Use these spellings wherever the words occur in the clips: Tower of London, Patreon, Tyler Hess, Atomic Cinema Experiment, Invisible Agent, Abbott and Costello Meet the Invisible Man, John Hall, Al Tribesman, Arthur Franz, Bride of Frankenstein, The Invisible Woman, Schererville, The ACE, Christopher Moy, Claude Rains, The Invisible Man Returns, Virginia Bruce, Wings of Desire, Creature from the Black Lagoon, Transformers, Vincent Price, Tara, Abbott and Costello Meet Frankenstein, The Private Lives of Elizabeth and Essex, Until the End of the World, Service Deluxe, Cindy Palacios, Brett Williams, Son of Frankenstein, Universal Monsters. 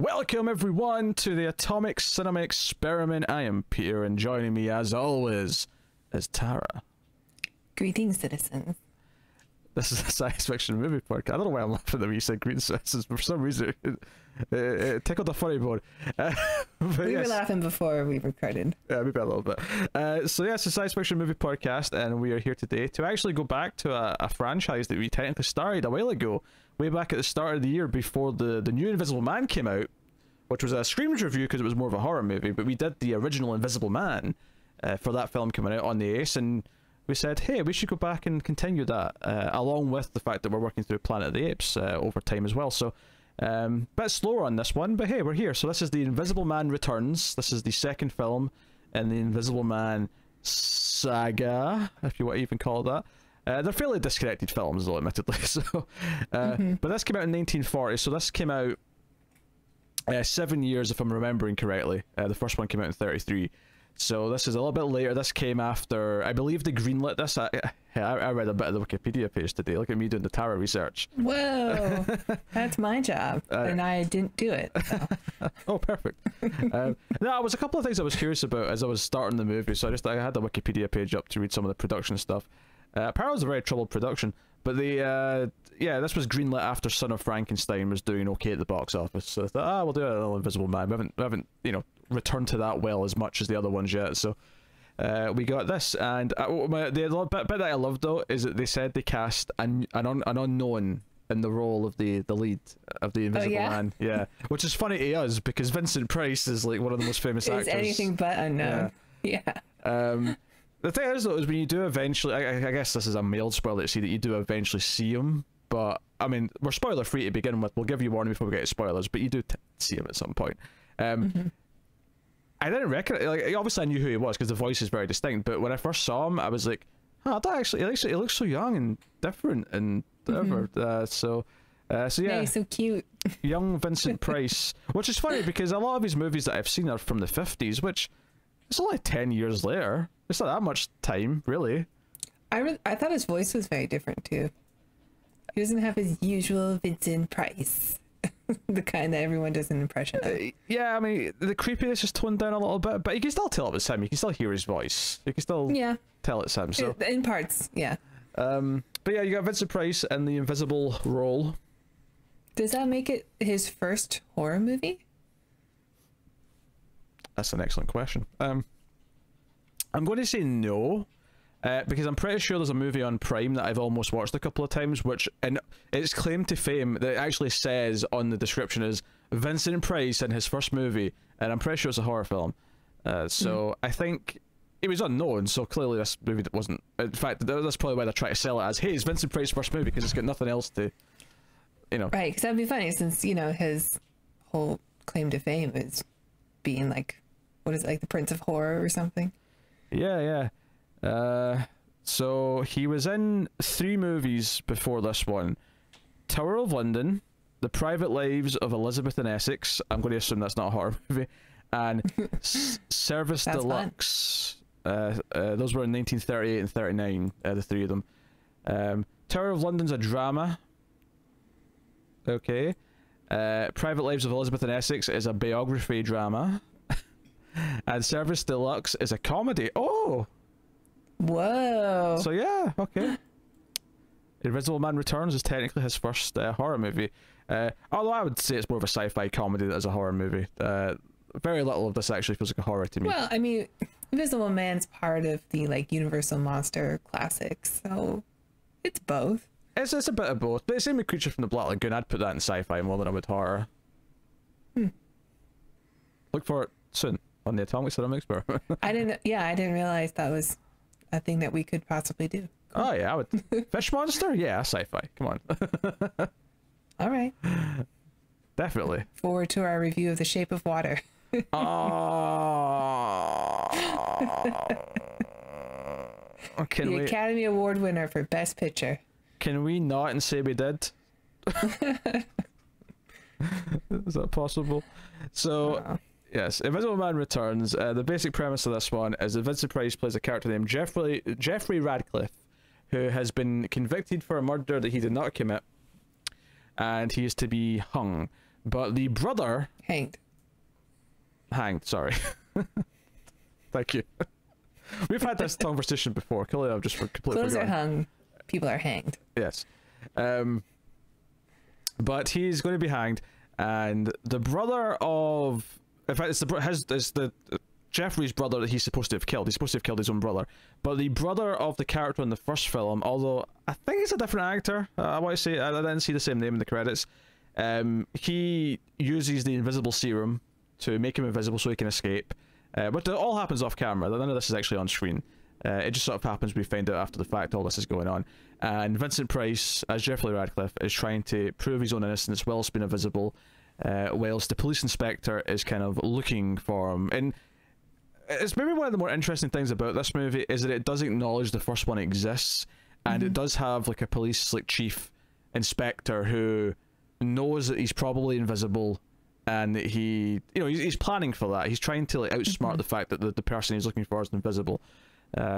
Welcome everyone to the Atomic Cinema Experiment. I am Peter, and joining me as always is Tara. Greetings, citizens. This is a science fiction movie podcast. I don't know why I'm laughing when you said greetings, citizens, but for some reason it tickled the funny bone. We were laughing before we recorded. Yeah, maybe a little bit. So it's a science fiction movie podcast, and we are here today to actually go back to a franchise that we technically started a while ago, way back at the start of the year before the new Invisible Man came out, which was a Screams review because it was more of a horror movie, but we did the original Invisible Man for that film coming out on the ACE, and we said, hey, we should go back and continue that, along with the fact that we're working through Planet of the Apes over time as well. So a bit slower on this one, but hey, we're here. So this is The Invisible Man Returns. This is the second film in the Invisible Man saga, if you want to even call it that. They're fairly disconnected films, though, admittedly. So, but this came out in 1940, so this came out 7 years, if I'm remembering correctly. The first one came out in 1933. So this is a little bit later. This came after, I believe, they greenlit this. I read a bit of the Wikipedia page today. Look at me doing the Tara research. Whoa, that's my job, and I didn't do it. So. Oh, perfect. No, it was a couple of things I was curious about as I was starting the movie, so I had the Wikipedia page up to read some of the production stuff. Apparently it was a very troubled production, but this was greenlit after Son of Frankenstein was doing okay at the box office. So I thought, we'll do another Invisible Man. We haven't returned to that well as much as the other ones yet. So we got this, and the bit that I loved though is that they said they cast an unknown in the role of the lead of the Invisible Man. Yeah, which is funny to us because Vincent Price is like one of the most famous actors. Is anything but unknown. Yeah. The thing is, though, is when you do eventually, I guess this is a mild spoiler to see that you do eventually see him, but, I mean, we're spoiler-free to begin with. We'll give you warning before we get to spoilers, but you do see him at some point. I didn't recognize, obviously I knew who he was because the voice is very distinct, but when I first saw him, I was like, oh, that actually, he looks so young and different and whatever. Yeah. He's so cute. Young Vincent Price, which is funny because a lot of his movies that I've seen are from the 50s, which it's only 10 years later. It's not that much time, really. I thought his voice was very different too. He doesn't have his usual Vincent Price, the kind that everyone does an impression of. Yeah, I mean the creepiness is toned down a little bit, but you can still tell it was him. You can still hear his voice. You can still tell it's him. So in parts, yeah. But yeah, you got Vincent Price in the invisible role. Does that make it his first horror movie? That's an excellent question. I'm going to say no, because I'm pretty sure there's a movie on Prime that I've almost watched a couple of times, which, and its claim to fame that it actually says on the description is Vincent Price in his first movie, and I'm pretty sure it's a horror film. I think it was unknown, so clearly this movie wasn't. In fact, that's probably why they try to sell it as, hey, it's Vincent Price's first movie, because it's got nothing else to, Right, because that'd be funny, since, his whole claim to fame is being like, what is it, like the Prince of Horror or something? Yeah. So he was in 3 movies before this one. Tower of London, The Private Lives of Elizabeth and Essex. I'm going to assume that's not a horror movie. And Service Deluxe. Those were in 1938 and 1939, the 3 of them. Tower of London's a drama. Okay. Private Lives of Elizabeth and Essex is a biography drama. And Service Deluxe is a comedy. Oh! Whoa! So yeah, okay. Invisible Man Returns is technically his first horror movie. Although I would say it's more of a sci-fi comedy than it is a horror movie. Very little of this actually feels like a horror to me. Well, I mean, Invisible Man's part of the Universal Monster classics, so it's both. It's a bit of both. But the same with Creature from the Black Lagoon, I'd put that in sci-fi more than I would horror. Look for it soon. On the Atomic Cinema Experiment. I didn't realize that was a thing that we could possibly do. Cool. Oh yeah, I would. Fish monster? Yeah, sci-fi. Come on. All right. Definitely. Forward to our review of The Shape of Water. The Academy Award winner for Best Picture. Can we not and say we did? Is that possible? So. Uh-huh. Yes, Invisible Man Returns. The basic premise of this one is that Vincent Price plays a character named Jeffrey Radcliffe, who has been convicted for a murder that he did not commit, and he is to be hung. But the brother... Hanged, sorry. Thank you. We've had this conversation before. Clearly, I've just completely forgotten. Clothes are hung. People are hanged. Yes. But he's going to be hanged, and the brother of... In fact, it's Jeffrey's brother that he's supposed to have killed. He's supposed to have killed his own brother. But the brother of the character in the first film, although I think he's a different actor, I want to say, I didn't see the same name in the credits, he uses the invisible serum to make him invisible so he can escape. But it all happens off camera. None of this is actually on screen. It just sort of happens, we find out after the fact all this is going on. And Vincent Price, as Jeffrey Radcliffe, is trying to prove his own innocence whilst being invisible, whilst the police inspector is kind of looking for him. And it's maybe one of the more interesting things about this movie is that it does acknowledge the first one exists, and it does have like a police chief inspector who knows that he's probably invisible, and that he, he's planning for that. He's trying to outsmart the fact that the person he's looking for is invisible.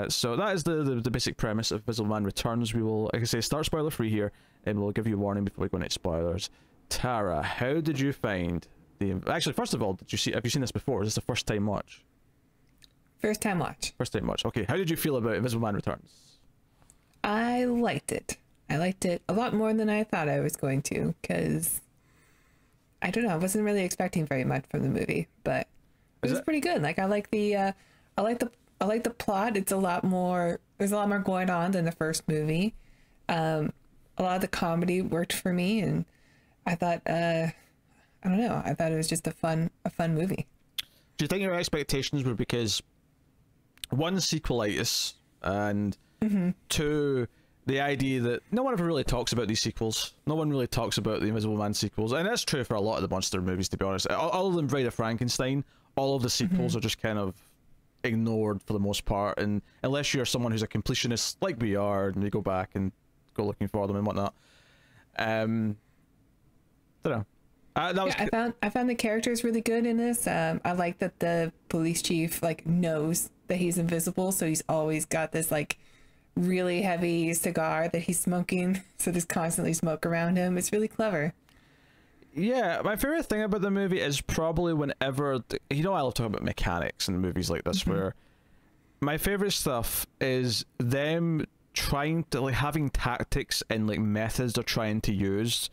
So that is the basic premise of Invisible Man Returns. We will, like I say, start spoiler free here, and we'll give you a warning before we go into spoilers. Tara, how did you find the? Actually, first of all, have you seen this before? Is this a first time watch? First time watch. First time watch. Okay, how did you feel about Invisible Man Returns? I liked it. I liked it a lot more than I thought I was going to, because I don't know, I wasn't really expecting very much from the movie, but it was pretty good. Like, I like the plot. It's a lot more. There's a lot more going on than the first movie. A lot of the comedy worked for me, and I thought, I don't know, I thought it was just a fun movie. Do you think your expectations were because one, sequelitis, and two, the idea that no one ever really talks about these sequels? No one really talks about the Invisible Man sequels, and that's true for a lot of the monster movies, to be honest. Other than Bride of Frankenstein, all of the sequels are just kind of ignored for the most part, and unless you're someone who's a completionist like we are, and you go back and go looking for them and whatnot. I don't know. I found the characters really good in this. I like that the police chief knows that he's invisible, so he's always got this really heavy cigar that he's smoking, so there's constantly smoke around him. It's really clever. Yeah, my favorite thing about the movie is probably whenever I love talking about mechanics in movies like this, where my favorite stuff is them trying to having tactics and methods they're trying to use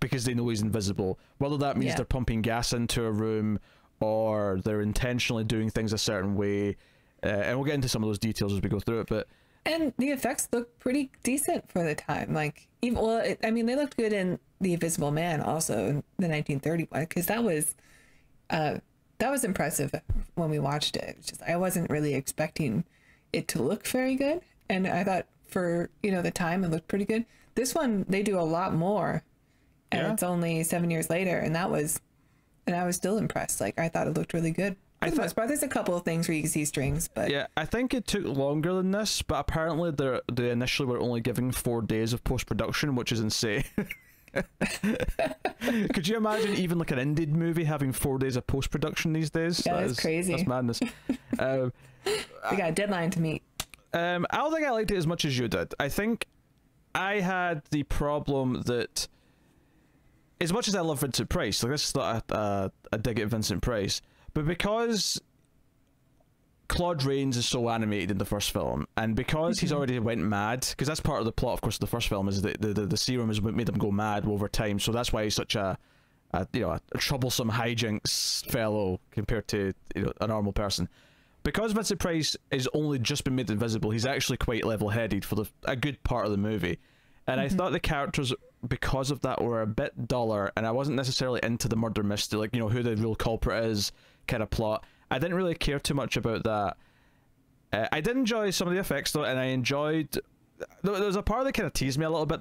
because they know he's invisible, whether that means they're pumping gas into a room or they're intentionally doing things a certain way, and we'll get into some of those details as we go through it. But and the effects look pretty decent for the time. I mean, they looked good in The Invisible Man, also in the 1931, because that was impressive when we watched it. I wasn't really expecting it to look very good, and I thought for the time it looked pretty good. This one they do a lot more, and it's only 7 years later, and I was still impressed. I thought it looked really good. For the most part, there's a couple of things where you can see strings, but yeah, I think it took longer than this. But apparently, they initially were only giving 4 days of post production, which is insane. Could you imagine even an indie movie having 4 days of post production these days? Yeah, that's crazy. That's madness. We got a deadline to meet. I don't think I liked it as much as you did. I think I had the problem that, as much as I love Vincent Price, this is not a dig at Vincent Price, but because Claude Rains is so animated in the first film, and because he's already went mad, because that's part of the plot, of course, of the first film, is that the serum has made him go mad over time. So that's why he's such a troublesome hijinks fellow compared to a normal person. Because Vincent Price is only just been made invisible, he's actually quite level-headed for a good part of the movie, and I thought the characters, because of that, were a bit duller, and I wasn't necessarily into the murder mystery, who the real culprit is kind of plot. I didn't really care too much about that. I did enjoy some of the effects though, and I enjoyed, there was a part that kind of teased me a little bit.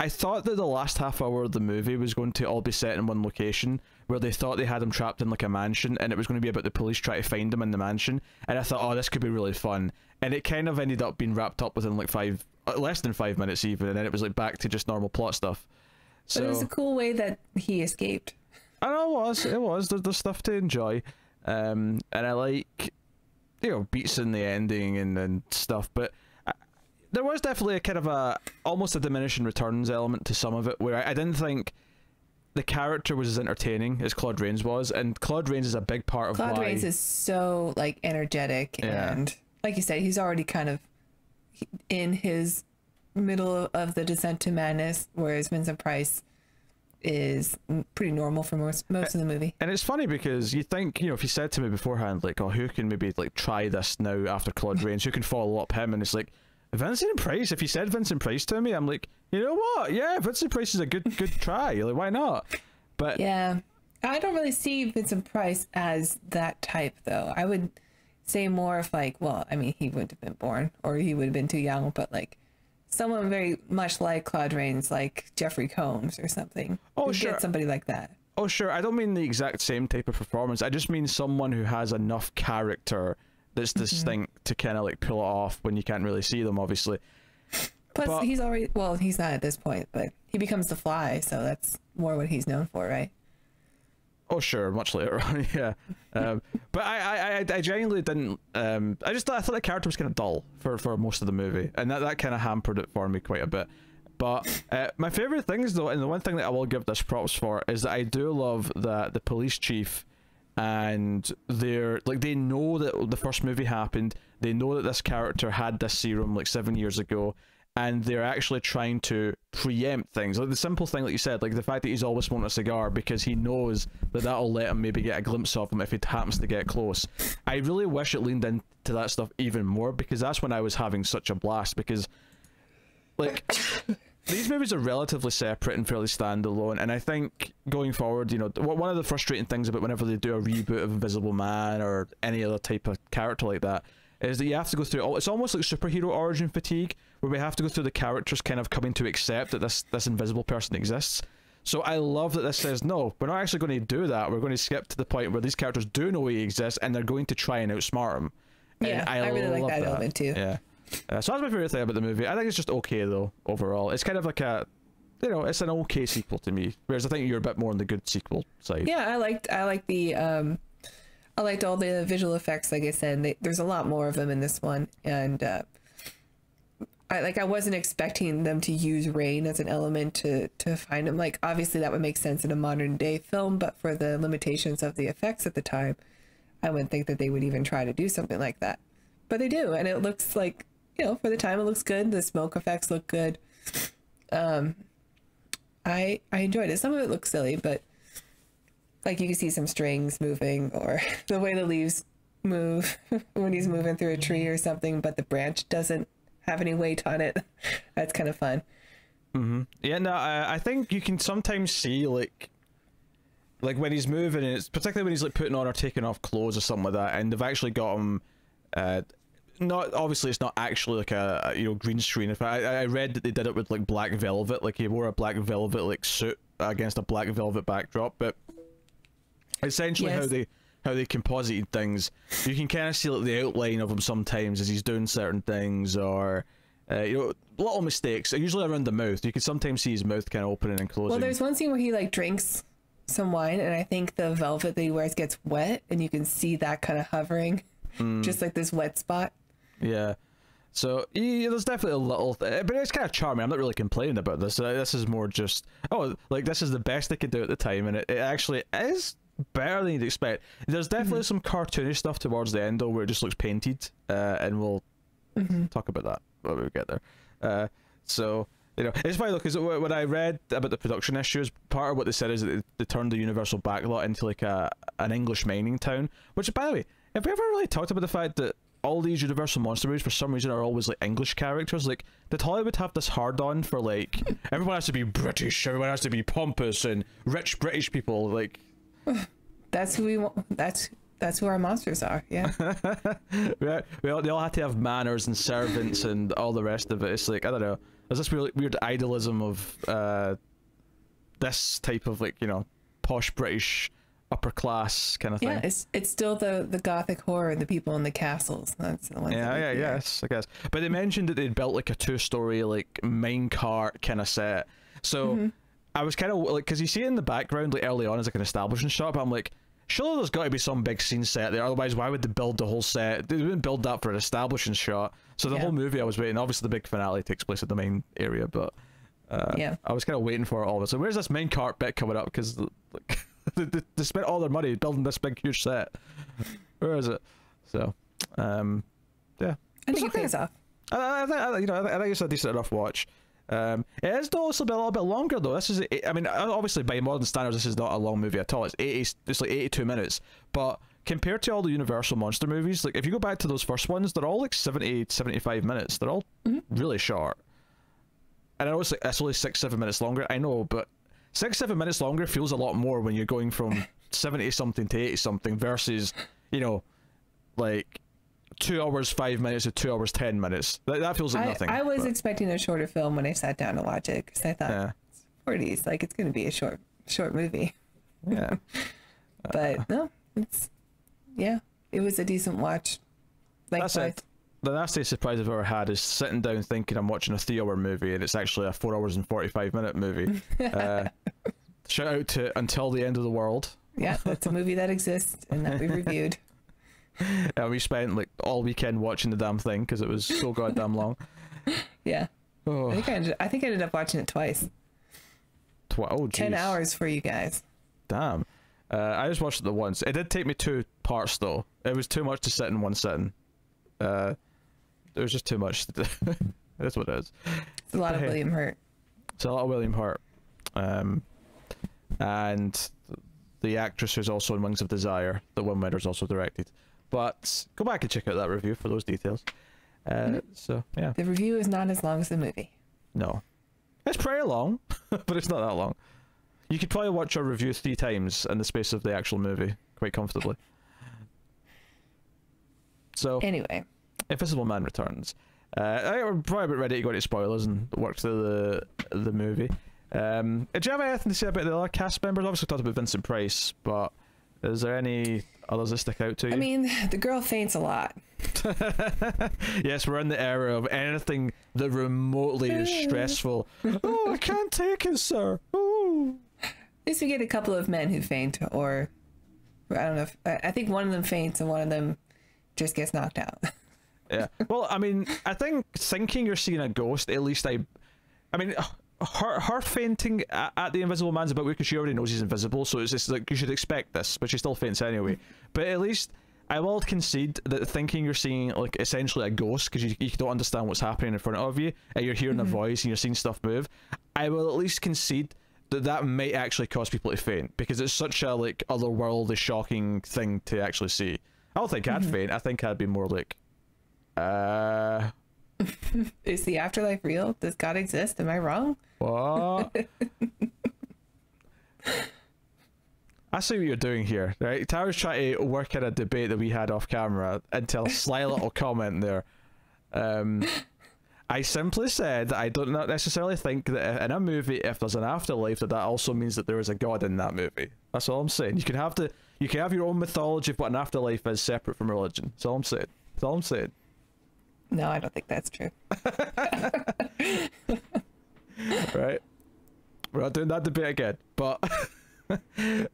I thought that the last half hour of the movie was going to all be set in one location, where they thought they had him trapped in a mansion, and it was going to be about the police trying to find him in the mansion, and I thought, oh, this could be really fun, and it kind of ended up being wrapped up within less than 5 minutes even, and then it was back to just normal plot stuff. So, but it was a cool way that he escaped. I know, it was there's stuff to enjoy, and I like beats in the ending and stuff, but there was definitely a kind of almost a diminishing returns element to some of it, where I didn't think the character was as entertaining as Claude Rains was, and Claude Rains is a big part of why... Claude Rains is so, like, energetic, yeah. And like you said, he's already kind of in his middle of the descent to madness, whereas Vincent Price is pretty normal for most of the movie. And it's funny because you think, you know, if you said to me beforehand, like, oh, who can maybe, like, try this now after Claude Rains, who can follow up him, and it's like, Vincent Price. If you said Vincent Price to me, I'm like, you know what, yeah, Vincent Price is a good try, like, why not? But yeah, I don't really see Vincent Price as that type, though. I would say more of, like, well, I mean, he wouldn't have been born, or he would have been too young, but like someone very much like Claude Rains, like Jeffrey Combs or something. Oh, sure. Get somebody like that. Oh, sure. I don't mean the exact same type of performance. I just mean someone who has enough character that's distinct to kind of, like, pull it off when you can't really see them, obviously. Plus, but he's already... Well, he's not at this point, but he becomes The Fly, so that's more what he's known for, right? Oh, sure. Much later on, yeah. But I genuinely didn't... I thought the character was kind of dull for most of the movie, and that kind of hampered it for me quite a bit. But my favourite things, though, and the one thing that I will give this props for, is that I do love that the police chief... and they're like, they know that the first movie happened, they know that this character had this serum like 7 years ago, and they're actually trying to preempt things, like the simple thing, like you said, like the fact that he's always wanted a cigar because he knows that that'll let him maybe get a glimpse of him if he happens to get close. I really wish it leaned into that stuff even more, because that's when I was having such a blast, because, like, these movies are relatively separate and fairly standalone, and I think going forward, you know, one of the frustrating things about whenever they do a reboot of Invisible Man or any other type of character like that is that you have to go through all, it's almost like superhero origin fatigue, where we have to go through the characters kind of coming to accept that this invisible person exists. So I love that this says, no, we're not actually going to do that, we're going to skip to the point where these characters do know he exists and they're going to try and outsmart him. Yeah, and I really like that element too. Yeah. So that's my favorite thing about the movie. I think it's just okay, though, overall. It's kind of like a, you know, it's an okay sequel to me, whereas I think you're a bit more on the good sequel side. Yeah, I liked all the visual effects, like I said. There's a lot more of them in this one, and I wasn't expecting them to use rain as an element to find them. Like, obviously that would make sense in a modern day film, but for the limitations of the effects at the time, I wouldn't think that they would even try to do something like that, but they do, and it looks like, you know, for the time, it looks good. The smoke effects look good. I enjoyed it. Some of it looks silly, but like, you can see some strings moving, or the way the leaves move when he's moving through a tree or something, but the branch doesn't have any weight on it. That's kind of fun. Mm-hmm. Yeah, no, I think you can sometimes see, like when he's moving, and it's particularly when he's, like, putting on or taking off clothes or something like that, and they've actually got him... Not obviously, it's not actually like a, you know, green screen. If I read that they did it with like black velvet, like he wore a black velvet like suit against a black velvet backdrop. But essentially, yes, how they composited things, you can kind of see like the outline of him sometimes as he's doing certain things, or you know, little mistakes. Usually around the mouth, you can sometimes see his mouth kind of opening and closing. Well, there's one scene where he like drinks some wine, and I think the velvet that he wears gets wet, and you can see that kind of hovering, just like this wet spot. Yeah, so yeah, there's definitely a little but it's kind of charming. I'm not really complaining about this. This is more just, oh, like, this is the best they could do at the time, and it actually is better than you'd expect. There's definitely some cartoonish stuff towards the end, though, where it just looks painted, and we'll talk about that when we get there. So, you know, it's funny, though, because when I read about the production issues, part of what they said is that they turned the Universal backlot into like an English mining town, which, by the way, have we ever really talked about the fact that all these Universal monster movies for some reason are always like English characters? Like, did Hollywood have this hard on for like everyone has to be British, everyone has to be pompous and rich British people? Like, that's who we want, that's who our monsters are. Yeah. They all had to have manners and servants and all the rest of it. It's like, I don't know, there's this weird idealism of this type of, like, you know, posh British upper class kind of thing. Yeah, it's still the Gothic horror, the people in the castles. That's the one. Yeah, yes, I guess. But they mentioned that they'd built like a two-story like minecart kind of set. So I was kind of like, because you see it in the background like early on as like an establishing shot, but I'm like, surely there's got to be some big scene set there. Otherwise, why would they build the whole set? They didn't build that for an establishing shot. So the whole movie I was waiting. Obviously, the big finale takes place at the main area, but I was kind of waiting for it all. So where's this minecart bit coming up? Because like, they spent all their money building this big huge set. Where is it? So, yeah. I think it pays off. I think it's a decent enough watch. It is also a little bit longer though. This is, I mean, obviously by modern standards, this is not a long movie at all. It's 80, it's like 82 minutes. But compared to all the Universal monster movies, like if you go back to those first ones, they're all like 70, 75 minutes. They're all really short. And I know it's like, it's only 6-7 minutes longer. I know, but 6-7 minutes longer feels a lot more when you're going from 70 something to 80 something versus, you know, like 2 hours 5 minutes or 2 hours 10 minutes. That feels like nothing. I was expecting a shorter film when I sat down to watch it because I thought it's 40s, like it's going to be a short movie. Yeah, but no, it's it was a decent watch. Likewise. That's it. The nastiest surprise I've ever had is sitting down thinking I'm watching a 3-hour movie and it's actually a 4 hours and 45 minute movie. Shout out to Until the End of the World. Yeah, that's a movie that exists and that we reviewed. We spent like all weekend watching the damn thing because it was so goddamn long. Yeah. Oh. I think I ended up watching it twice. Oh, geez. 10 hours for you guys. Damn. I just watched it once. It did take me 2 parts though. It was too much to sit in one sitting. It was just too much to do. That's what it is. It's a lot of William Hurt. It's a lot of William Hurt. And the actress who's also in Wings of Desire, that Wim Wenders also directed. But go back and check out that review for those details. So yeah, the review is not as long as the movie. No, it's pretty long, but it's not that long. You could probably watch our review 3 times in the space of the actual movie quite comfortably. So anyway, Invisible Man Returns. I'm probably about ready to go into spoilers and work through the movie. Did you have anything to say about the other cast members? Obviously we talked about Vincent Price, but is there any others that stick out to you? I mean, the girl faints a lot. Yes, we're in the era of anything that remotely is stressful. Oh, I can't take it, sir. Ooh. At least we get a couple of men who faint, or I don't know. I think one of them faints and one of them just gets knocked out. Yeah. Well, I mean, I think thinking you're seeing a ghost, at least I mean, her fainting at the Invisible Man's a bit weird because she already knows he's invisible, so it's just like you should expect this, but she still faints anyway. But at least I will concede that thinking you're seeing like essentially a ghost because you don't understand what's happening in front of you and you're hearing a voice and you're seeing stuff move, I will at least concede that that might actually cause people to faint because it's such a like otherworldly shocking thing to actually see. I don't think I'd faint. I think I'd be more like is the afterlife real? Does God exist? Am I wrong? What? I see what you're doing here, right? Tara's trying to work in a debate that we had off camera until a sly little comment there. I simply said that I don't necessarily think that in a movie, if there's an afterlife, that also means that there is a god in that movie. That's all I'm saying. You can have your own mythology of what an afterlife is separate from religion. That's all I'm saying. That's all I'm saying. No, I don't think that's true. Right, we're not doing that debate again. But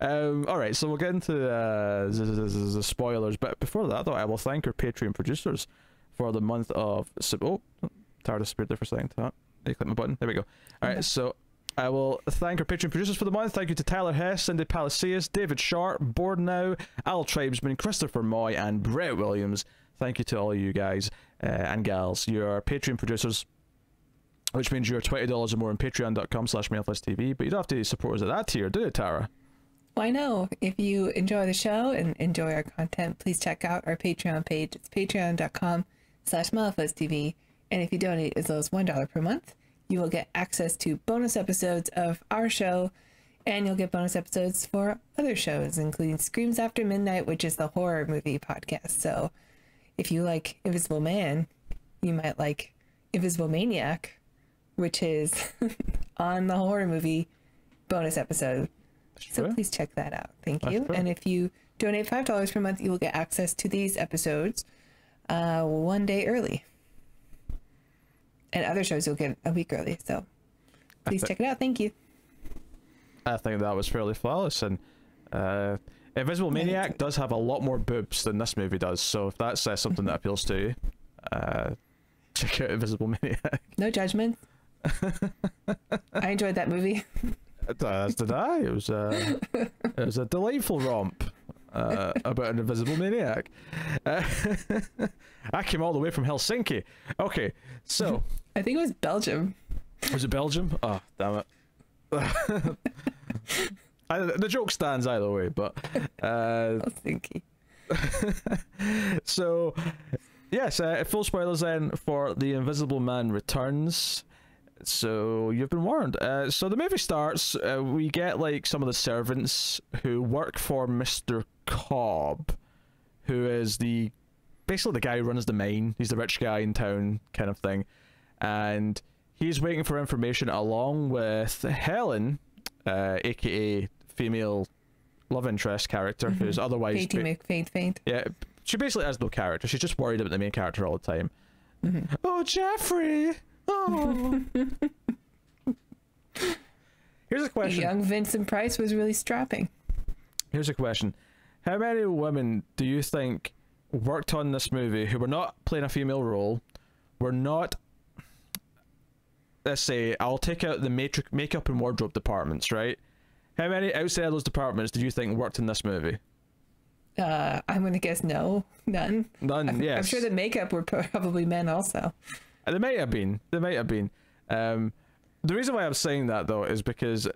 all right, so we'll get into the spoilers. But before that, though, I will thank our Patreon producers for the month of Oh, Tara disappeared there for a second. Huh? You click my button. There we go. All right, so I will thank our Patreon producers for the month. Thank you to Tyler Hess, Cindy Palacios, David Sharp, Board Now, Al Tribesman, Christopher Moy, and Brett Williams. Thank you to all you guys and gals. You are Patreon producers, which means you're $20 or more on patreon.com/MildFuzzTV, but you don't have to support us at that tier, do you, Tara? Well, I know. If you enjoy the show and enjoy our content, please check out our Patreon page. It's patreon.com/MildFuzzTV. And if you donate as low as $1 per month, you will get access to bonus episodes of our show, and you'll get bonus episodes for other shows, including Screams After Midnight, which is the horror movie podcast. So if you like Invisible Man, you might like Invisible Maniac, which is on the horror movie bonus episode. So please check that out. Thank you. And if you donate $5 per month, you will get access to these episodes 1 day early. And other shows you'll get a week early. So please check it out. Thank you. I think that was fairly flawless. And Invisible Maniac does have a lot more boobs than this movie does, so if that's something that appeals to you, check out Invisible Maniac. No judgment. I enjoyed that movie. As did I. It was a delightful romp about an invisible maniac. I came all the way from Helsinki. Okay, so I think it was Belgium. Was it Belgium? Oh, damn it. The joke stands either way, but Helsinki. So yes, full spoilers then for The Invisible Man Returns. So you've been warned. So the movie starts, we get like some of the servants who work for Mr. Cobb, who is the basically the guy who runs the mine. He's the rich guy in town kind of thing, and he's waiting for information along with Helen, aka female love interest character, who's otherwise Katie McFaint. Yeah, she basically has no character. She's just worried about the main character all the time. Oh, Jeffrey. Oh. Here's a question. Young Vincent Price was really strapping. Here's a question. How many women do you think worked on this movie who were not playing a female role, were not, let's say, I'll take out the makeup and wardrobe departments, right? How many outside of those departments did you think worked in this movie? I'm going to guess no. None. None, yes. I'm sure the makeup were probably men also. They might have been. They might have been. The reason why I'm saying that, though, is because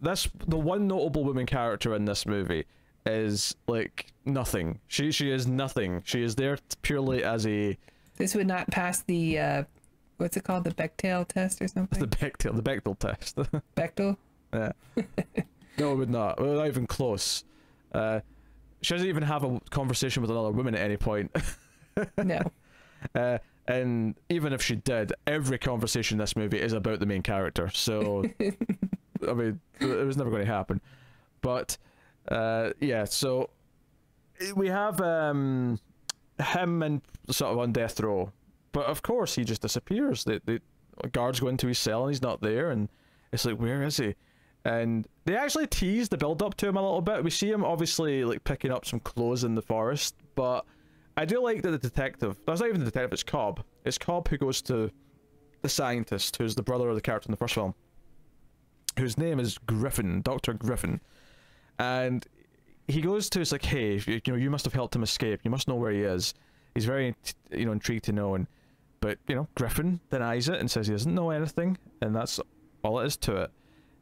that's the one notable woman character in this movie is, like, nothing. She is nothing. She is there purely as a... This would not pass the, what's it called? The Bechdel test or something? The Bechdel test. Bechdel? Yeah. No, it would not. We're not even close. She doesn't even have a conversation with another woman at any point. No. And even if she did, every conversation in this movie is about the main character, so I mean, it was never going to happen. But yeah, so we have him and sort of on death row, but of course he just disappears. The guards go into his cell and he's not there, and it's like, where is he? And they actually tease the build up to him a little bit. We see him obviously like picking up some clothes in the forest, but I do like that the detective, that's not even the detective, it's Cobb. It's Cobb who goes to the scientist, who's the brother of the character in the first film, whose name is Griffin, Dr. Griffin. And he goes to, it's like, hey, you know, you must have helped him escape. You must know where he is. He's very, you know, intrigued to know. And, but, you know, Griffin denies it and says he doesn't know anything. And that's all it is to it.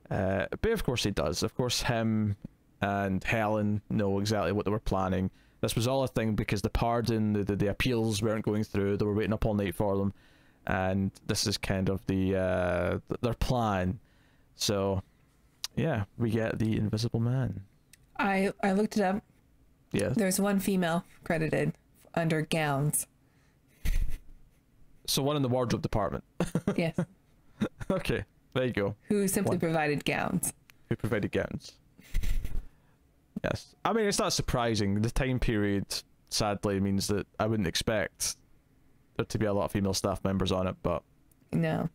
But of course he does. Of course him and Helen know exactly what they were planning. This was all a thing because the pardon, the appeals weren't going through. They were waiting up all night for them, and this is kind of the their plan. So, yeah, we get the Invisible Man. I looked it up. Yeah. There's one female credited under gowns. So one in the wardrobe department. Yes. Okay, there you go. Who simply provided gowns. Who provided gowns. Yes, I mean, it's not surprising. The time period, sadly, means that I wouldn't expect there to be a lot of female staff members on it, but... No.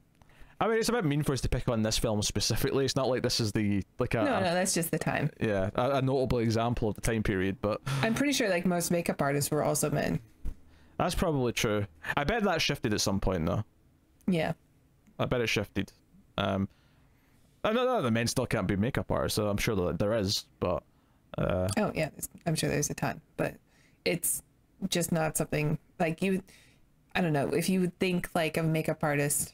I mean, it's a bit mean for us to pick on this film specifically. It's not like this is the... like a, no, that's just the time. Yeah, a notable example of the time period, but... I'm pretty sure, like, most makeup artists were also men. That's probably true. I bet that shifted at some point, though. Yeah. I bet it shifted. No, the men still can't be makeup artists, so I'm sure that there is, but... oh yeah, I'm sure there's a ton, but it's just not something like you. I don't know if you would think like a makeup artist.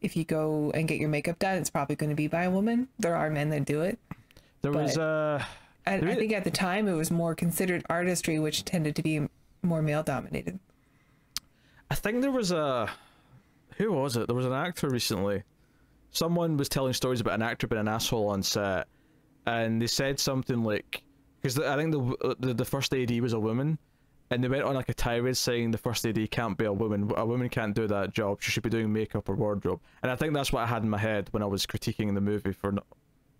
If you go and get your makeup done, it's probably going to be by a woman. There are men that do it. There was I think at the time it was more considered artistry, which tended to be more male dominated. I think there was a who was it? There was an actor recently. Someone was telling stories about an actor being an asshole on set. And they said something like, because I think the first AD was a woman, and they went on like a tirade saying the first AD can't be a woman. A woman can't do that job. She should be doing makeup or wardrobe. And I think that's what I had in my head when I was critiquing the movie for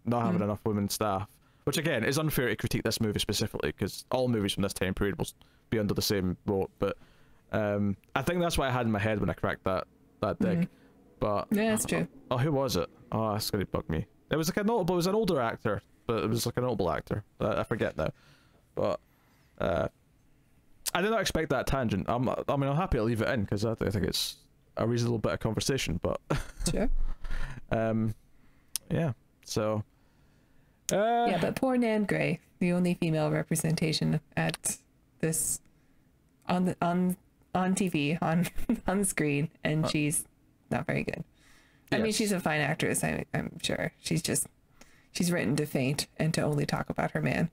not having enough women staff. Which again, is unfair to critique this movie specifically because all movies from this time period will be under the same boat. But I think that's what I had in my head when I cracked that dig. But yeah, that's true. Oh, who was it? Oh, that's gonna bug me. It was like a notable. It was an older actor. But it was like a notable actor. I forget now, but I did not expect that tangent. I mean, I'm happy to leave it in because I think it's a reasonable bit of conversation. But sure. Yeah, so yeah, but poor Nan Grey, the only female representation at this on TV, on screen, and she's not very good. Yes. I mean, she's a fine actress, I'm sure. She's just, she's written to faint and to only talk about her man.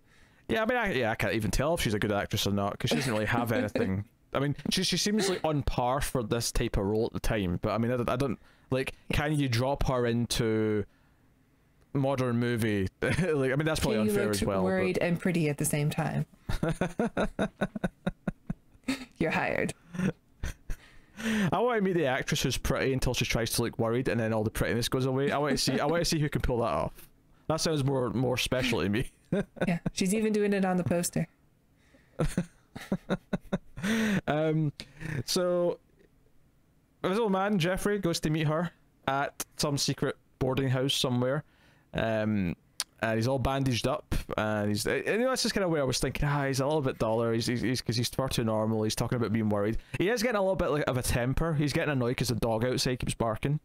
Yeah, I mean, I can't even tell if she's a good actress or not, because she doesn't really have anything. I mean, she seems like on par for this type of role at the time, but I mean, I don't, like, can you drop her into modern movie? Like, I mean, that's probably unfair as well. Worried but... and pretty at the same time. You're hired. I want to meet the actress who's pretty until she tries to look worried, and then all the prettiness goes away. I want to see who can pull that off. That sounds more special to me. Yeah, she's even doing it on the poster. So Invisible Man Jeffrey goes to meet her at some secret boarding house somewhere, and he's all bandaged up, and he's, and you know, that's just kind of where I was thinking, he's a little bit duller, he's because he's far too normal. He's talking about being worried. He is getting a little bit of a temper. He's getting annoyed because the dog outside keeps barking.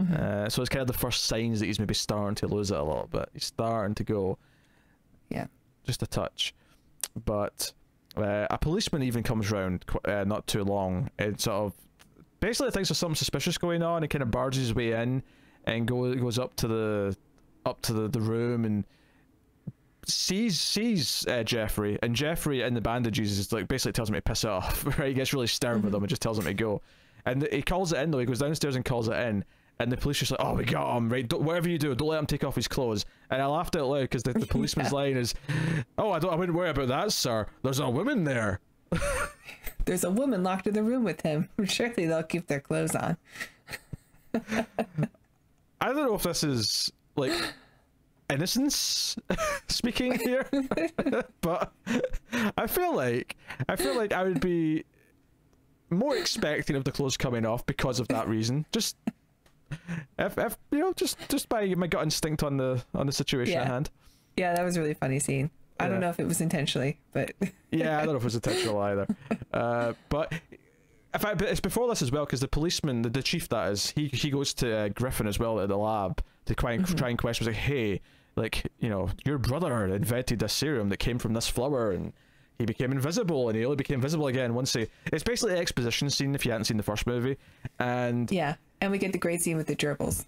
Mm-hmm. So it's kind of the first signs that he's maybe starting to lose it a little bit. He's starting to go, yeah, just a touch. But a policeman even comes round not too long, and sort of basically thinks there's something suspicious going on, and kind of barges his way in and goes up to the room and sees Jeffrey, and Jeffrey in the bandages is like, basically tells him to piss off, right? He gets really stern with him and just tells him to go, and he calls it in though. He goes downstairs and calls it in, and the police just like, oh, we got him, right? Whatever you do, don't let him take off his clothes. And I laughed out loud because the policeman's line is, oh, I wouldn't worry about that, sir, there's a woman there. There's a woman locked in the room with him. Surely they'll keep their clothes on. I don't know if this is like innocence speaking here, but I feel like I would be more expecting of the clothes coming off because of that reason. Just if you know, just by my gut instinct on the situation at hand. Yeah, that was a really funny scene. I don't know if it was intentionally, but yeah, I don't know if it was intentional either. But in fact, it's before this as well, because the policeman, the chief that is, he goes to Griffin as well at the lab to try and question, like, hey, like, you know, your brother invented a serum that came from this flower, and he became invisible, and he only became visible again once he... It's basically an exposition scene if you hadn't seen the first movie, and... Yeah, and we get the great scene with the gerbils.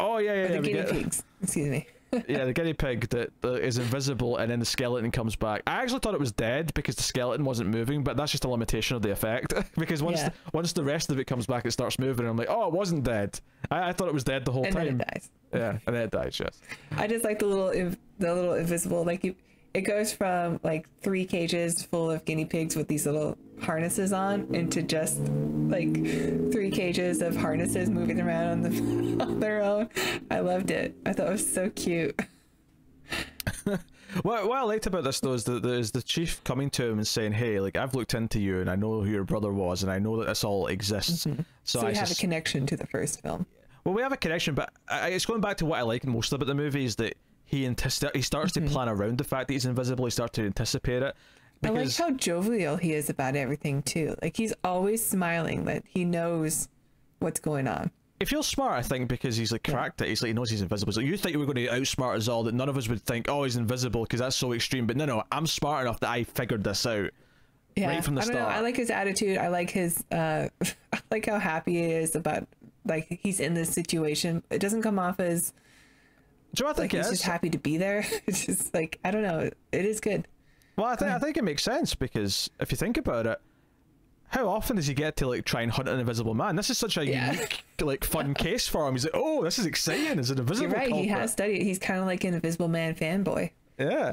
Oh, yeah, yeah, or the guinea pigs, excuse me. Yeah, the guinea pig that is invisible, and then the skeleton comes back. I actually thought it was dead because the skeleton wasn't moving, but that's just a limitation of the effect. Because once the rest of it comes back, it starts moving, and I'm like, oh, it wasn't dead. I thought it was dead the whole time. And then it dies. Yeah, and then it dies, yes. I just like the little invisible, like, it goes from like 3 cages full of guinea pigs with these little harnesses on into just like 3 cages of harnesses moving around on their own. I loved it. I thought it was so cute. What I liked about this though is that there's the chief coming to him and saying, hey, like, I've looked into you, and I know who your brother was, and I know that this all exists. Mm-hmm. So you have a connection to the first film. Well, we have a connection, but it's going back to what I like most about the movie is that he starts to plan around the fact that he's invisible. He starts to anticipate it. I like how jovial he is about everything too. Like, he's always smiling, that he knows what's going on. He feels smart, I think, because he's like cracked it. He's like, he knows he's invisible. So you think we're going to outsmart us all, that none of us would think, oh, he's invisible because that's so extreme. But no, I'm smart enough that I figured this out right from the start. I like his attitude. I like his, I like how happy he is about, like, he's in this situation. It doesn't come off as, do you know, I think, like, he's just happy to be there. It's just like, I don't know. It is good. Well, I think it makes sense, because if you think about it, how often does he get to like try and hunt an invisible man? This is such a unique, like, fun case for him. He's like, oh, this is exciting. It's an invisible. You're right. Culprit. He has studied. He's kind of like an Invisible Man fanboy. Yeah.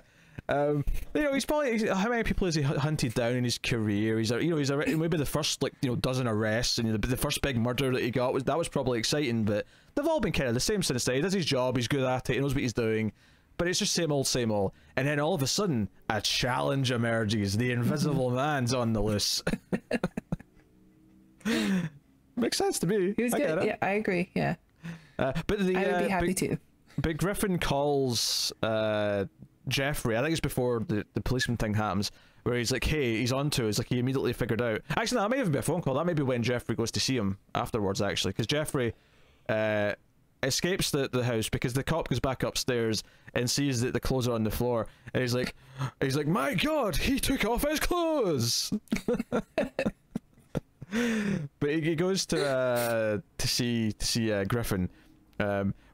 You know, he's probably, how many people has he hunted down in his career? He's, you know, he's maybe the first, like, you know, dozen arrests, and the first big murder that he got was probably exciting, but they've all been kind of the same since then. He does his job, he's good at it, he knows what he's doing, but it's just same old, same old. And then all of a sudden, a challenge emerges. The Invisible Man's on the loose. Makes sense to me. He was good. Yeah, I agree. Yeah. But the I would be happy too. But Griffin calls Jeffrey, I think it's before the policeman thing happens, where he's like, hey, he's on to it. It's like he immediately figured out. Actually, no, that may even be a phone call. That may be when Jeffrey goes to see him afterwards, actually, because Jeffrey escapes the house because the cop goes back upstairs and sees that the clothes are on the floor, and he's like, my God, he took off his clothes. But he goes to see Griffin,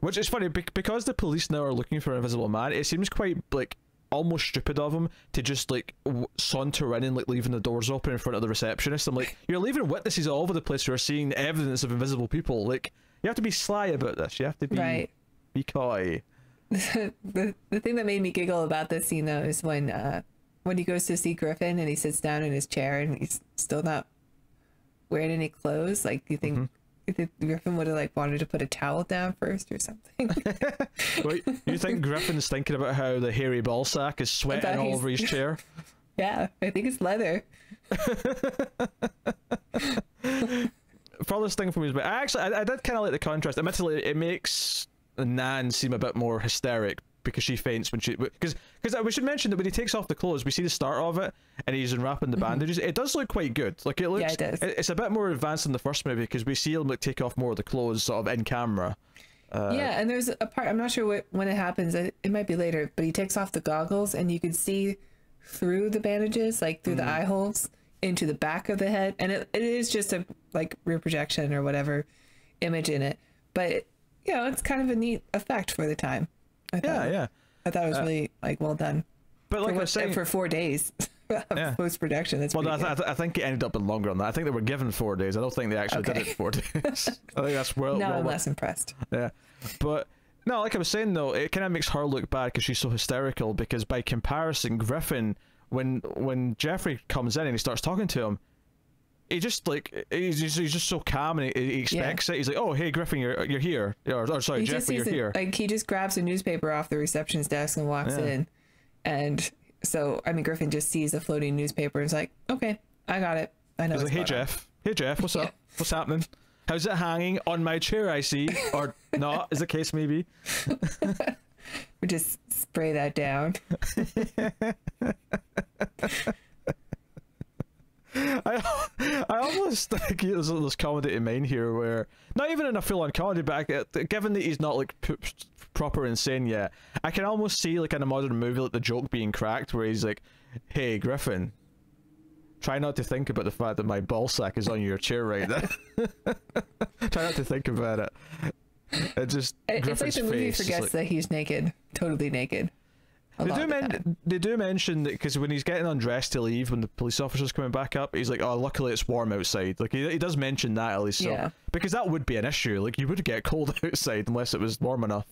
which is funny because the police now are looking for an Invisible Man. It seems quite like almost stupid of him to just like saunter in and like leaving the doors open in front of the receptionist. I'm like, you're leaving witnesses all over the place who are seeing evidence of invisible people. Like, you have to be sly about this. You have to be right. Be coy. The thing that made me giggle about this scene though is when he goes to see Griffin and he sits down in his chair and he's still not wearing any clothes. Like, you think, you think Griffin would have like wanted to put a towel down first or something? Wait, you think Griffin's thinking about how the hairy ball sack is sweating all over his chair? Yeah, I think it's leather. Furthest thing for me is, but actually I did kind of like the contrast. Admittedly, it makes Nan seem a bit more hysteric because she faints when she, because we should mention that when he takes off the clothes, we see the start of it and he's unwrapping the bandages. It does look quite good. Like, it looks, yeah, it does. It's a bit more advanced than the first movie because we see him like take off more of the clothes sort of in camera. Yeah, and there's a part, I'm not sure when it happens, it might be later, but he takes off the goggles and you can see through the bandages, like through the eye holes into the back of the head, and it is just a like rear projection or whatever image in it, but you know, it's kind of a neat effect for the time. I thought it was really like well done. But like I was saying, for 4 days of post-production, that's well. I think it ended up in longer than that. I think they were given 4 days. I don't think they actually did it in 4 days. I think that's I'm less impressed. Yeah, but no, like I was saying though, it kind of makes her look bad because she's so hysterical. Because by comparison, Griffin, when Jeffrey comes in and he starts talking to him, he just like he's just so calm and he expects it. He's like, oh hey Griffin, you're here, or sorry Jeffrey, you're here. Like, he just grabs a newspaper off the reception's desk and walks in, and so I mean Griffin just sees a floating newspaper and is like, okay, I got it, I know. He's like, hey Jeff, what's up, what's happening, how's it hanging on my chair, I see, or not, as the case may be. We just spray that down. I almost think there's comedy in mind here, where not even in a full-on comedy, but given that he's not like proper insane yet, I can almost see like in a modern movie like the joke being cracked where he's like, hey Griffin, try not to think about the fact that my ball sack is on your chair right now. Try not to think about it. It's like the movie forgets that he's naked, totally naked. They do mention that, because when he's getting undressed to leave, when the police officer's coming back up, he's like, oh, luckily it's warm outside. Like, he does mention that at least. Yeah. So, because that would be an issue. Like, you would get cold outside unless it was warm enough.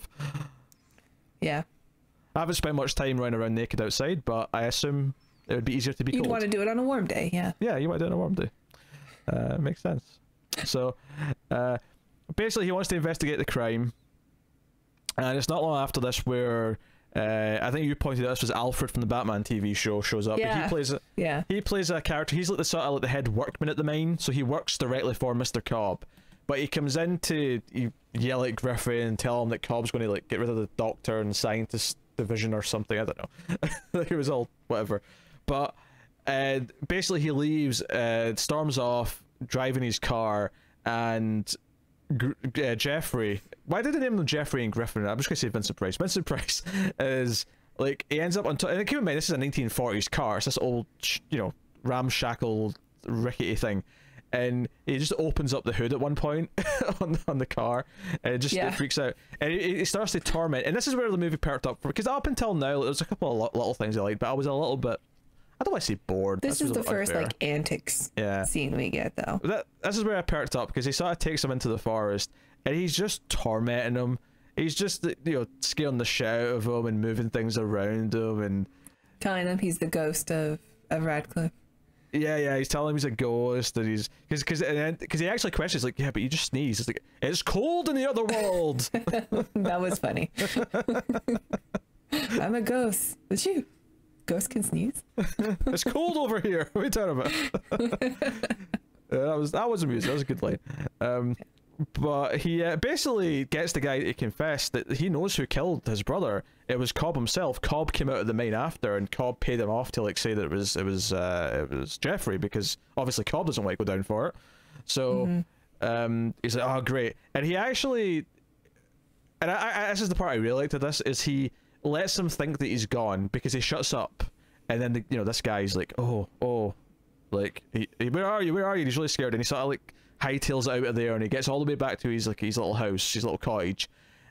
Yeah. I haven't spent much time running around naked outside, but I assume it would be easier to be cold. You'd want to do it on a warm day, yeah. Yeah, you want to do it on a warm day. Makes sense. So, basically he wants to investigate the crime. And it's not long after this where... I think you pointed out this was Alfred from the Batman TV show shows up. Yeah. He plays a character. He's like the sort of like the head workman at the mine, so he works directly for Mr. Cobb. But he comes in to yell at Griffin and tell him that Cobb's going to like get rid of the doctor and scientist division or something. I don't know. Like, it was all whatever. But basically he leaves, storms off, driving his car, and Jeffrey. Why did they name them Jeffrey and Griffin? I'm just going to say Vincent Price. Vincent Price is like, he ends up on top. And keep in mind, this is a 1940s car. It's this old, you know, ramshackle, rickety thing. And he just opens up the hood at one point on the car. And it just it freaks out. And it starts to torment. And this is where the movie perked up. Because up until now, there was a couple of little things I liked, but I was a little bit, I don't want to say bored. This is the first like antics scene we get though. This is where I perked up, because he sort of takes him into the forest and he's just tormenting him. He's just, you know, scaring the shit out of him and moving things around him and telling him he's the ghost of Radcliffe. Yeah, he's telling him he's a ghost, and he's because he actually questions like, yeah, but you just sneezed. It's like, it's cold in the other world. That was funny. I'm a ghost. It's you. Ghosts can sneeze. It's cold over here. What are you talking about? that was amusing. That was a good line. But he basically gets the guy to confess that he knows who killed his brother. It was Cobb himself. Cobb came out of the mine after, and Cobb paid him off to like say that it was Jeffrey, because obviously Cobb doesn't want to go down for it. So he's like, oh great, and he actually and this is the part I really liked of this, is he lets him think that he's gone because he shuts up, and then, you know, this guy's like, oh, like, where are you? And he's really scared, and he sort of like hightails it out of there, and he gets all the way back to his little house, his little cottage,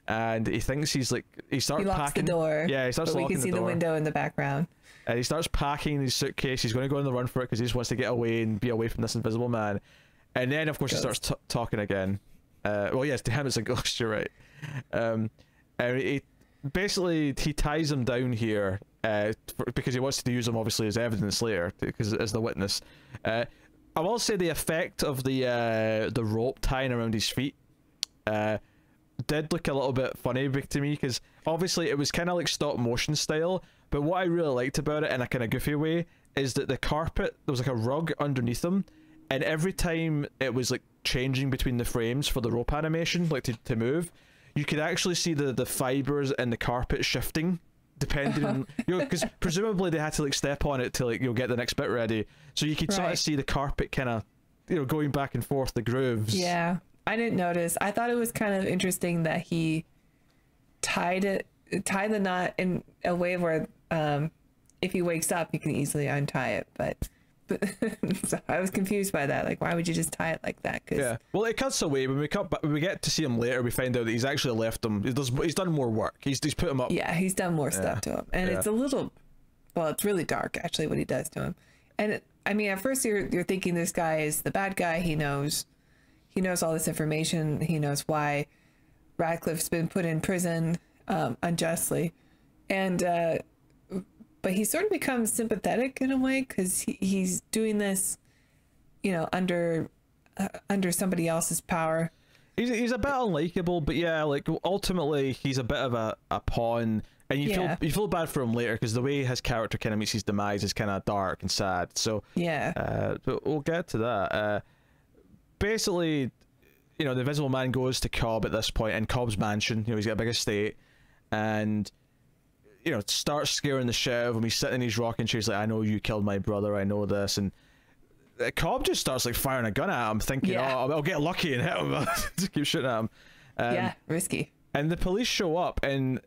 and he thinks he's like, he starts packing the door. Yeah, he starts locking the door. But we can see the window in the background. And he starts packing his suitcase. He's going to go on the run for it because he just wants to get away and be away from this invisible man. And then, of course, he starts talking again. Well, yes, to him it's a ghost. You're right. And he basically ties him down here because he wants to use him obviously as evidence later, because as the witness. I will say the effect of the rope tying around his feet did look a little bit funny to me, because obviously it was kind of like stop motion style. But what I really liked about it in a kind of goofy way is that the carpet, there was like a rug underneath him, and every time it was like changing between the frames for the rope animation, like to move, you could actually see the fibers and the carpet shifting depending on, because presumably they had to like step on it to like, get the next bit ready. So you could sort of see the carpet kind of, going back and forth, the grooves. Yeah, I didn't notice. I thought it was kind of interesting that he tied the knot in a way where if he wakes up, he can easily untie it, but so I was confused by that. Like, why would you just tie it like that? Cause... Yeah. Well, it cuts away when we get to see him later. We find out that he's actually left him. He's done more work. He's put him up. Yeah, he's done more stuff to him, and it's a little. Well, it's really dark actually what he does to him, and I mean, at first you're thinking this guy is the bad guy. He knows all this information. He knows why Radcliffe's been put in prison unjustly, and. But he sort of becomes sympathetic in a way, because he's doing this, under somebody else's power. He's a bit unlikable, but yeah, like ultimately he's a bit of a pawn, and you feel bad for him later, because the way his character kind of meets his demise is kind of dark and sad. So yeah, but we'll get to that. Basically, the Invisible Man goes to Cobb at this point, in Cobb's mansion. He's got a big estate, and. Starts scaring the shit out of him. He's sitting in his rocking chair. He's like, I know you killed my brother. I know this. And Cobb just starts like firing a gun at him, thinking, oh, I'll get lucky and hit him. Just keep shooting at him. Yeah, risky. And the police show up, and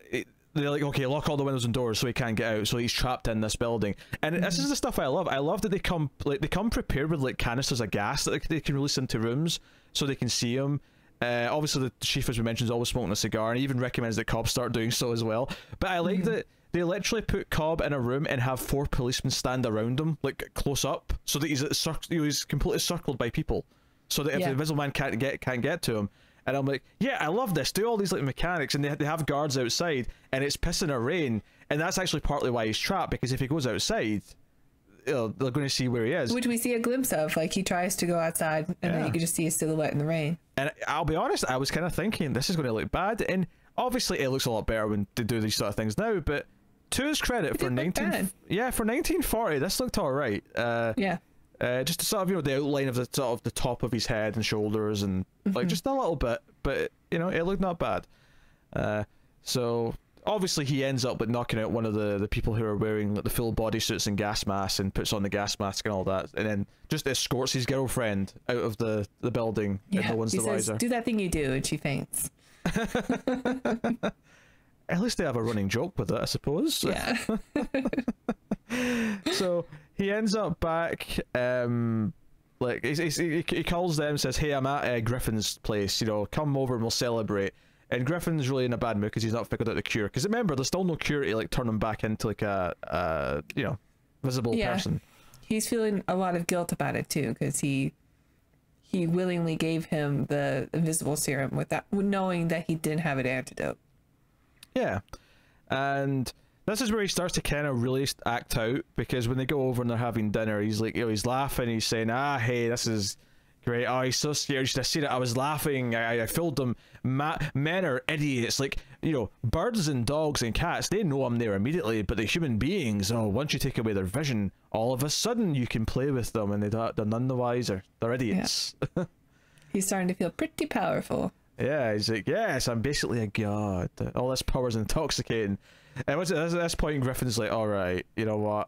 they're like, okay, lock all the windows and doors so he can't get out. So he's trapped in this building. And this is the stuff I love. I love that they come prepared with like canisters of gas that they can release into rooms so they can see him. Obviously, the chief, as we mentioned, is always smoking a cigar, and he even recommends that Cobb start doing so as well. But I like that they literally put Cobb in a room and have 4 policemen stand around him, like close up, so that he's completely circled by people, so that if the Invisible Man can't get to him. And I'm like, yeah, I love this. Do all these like mechanics, and they have guards outside, and it's pissing a rain, and that's actually partly why he's trapped, because if he goes outside. They're going to see where he is, which we see a glimpse of. Like, he tries to go outside, and then you can just see his silhouette in the rain. And I'll be honest, I was kind of thinking this is going to look bad, and obviously it looks a lot better when they do these sort of things now. But to his credit, for 1940, this looked all right. Just to sort of the outline of the sort of the top of his head and shoulders, and like just a little bit, but it looked not bad. So. Obviously, he ends up with knocking out one of the people who are wearing like, the full body suits and gas masks, and puts on the gas mask and all that, and then just escorts his girlfriend out of the building. Yeah, no one's the wiser. Do that thing you do, and she faints. At least they have a running joke with it, I suppose. Yeah. So he ends up back. Like he calls them, says, "Hey, I'm at Griffin's place. Come over and we'll celebrate." And Griffin's really in a bad mood because he's not figured out the cure. Because remember, there's still no cure to like turn him back into like a visible person. He's feeling a lot of guilt about it too, because he willingly gave him the invisible serum without knowing that he didn't have an antidote. Yeah, and this is where he starts to kind of really act out, because when they go over and they're having dinner, he's like, he's laughing, he's saying, hey, this is. Great. Oh, he's so scared. You should have seen it. I was laughing. I fooled them. Men are idiots. Like, birds and dogs and cats, they know I'm there immediately, but the human beings, once you take away their vision, all of a sudden you can play with them, and they're none the wiser. They're idiots. Yeah. He's starting to feel pretty powerful. Yeah, he's like, yes, I'm basically a god. All this power's intoxicating. And at this point, Griffin's like, all right, you know what?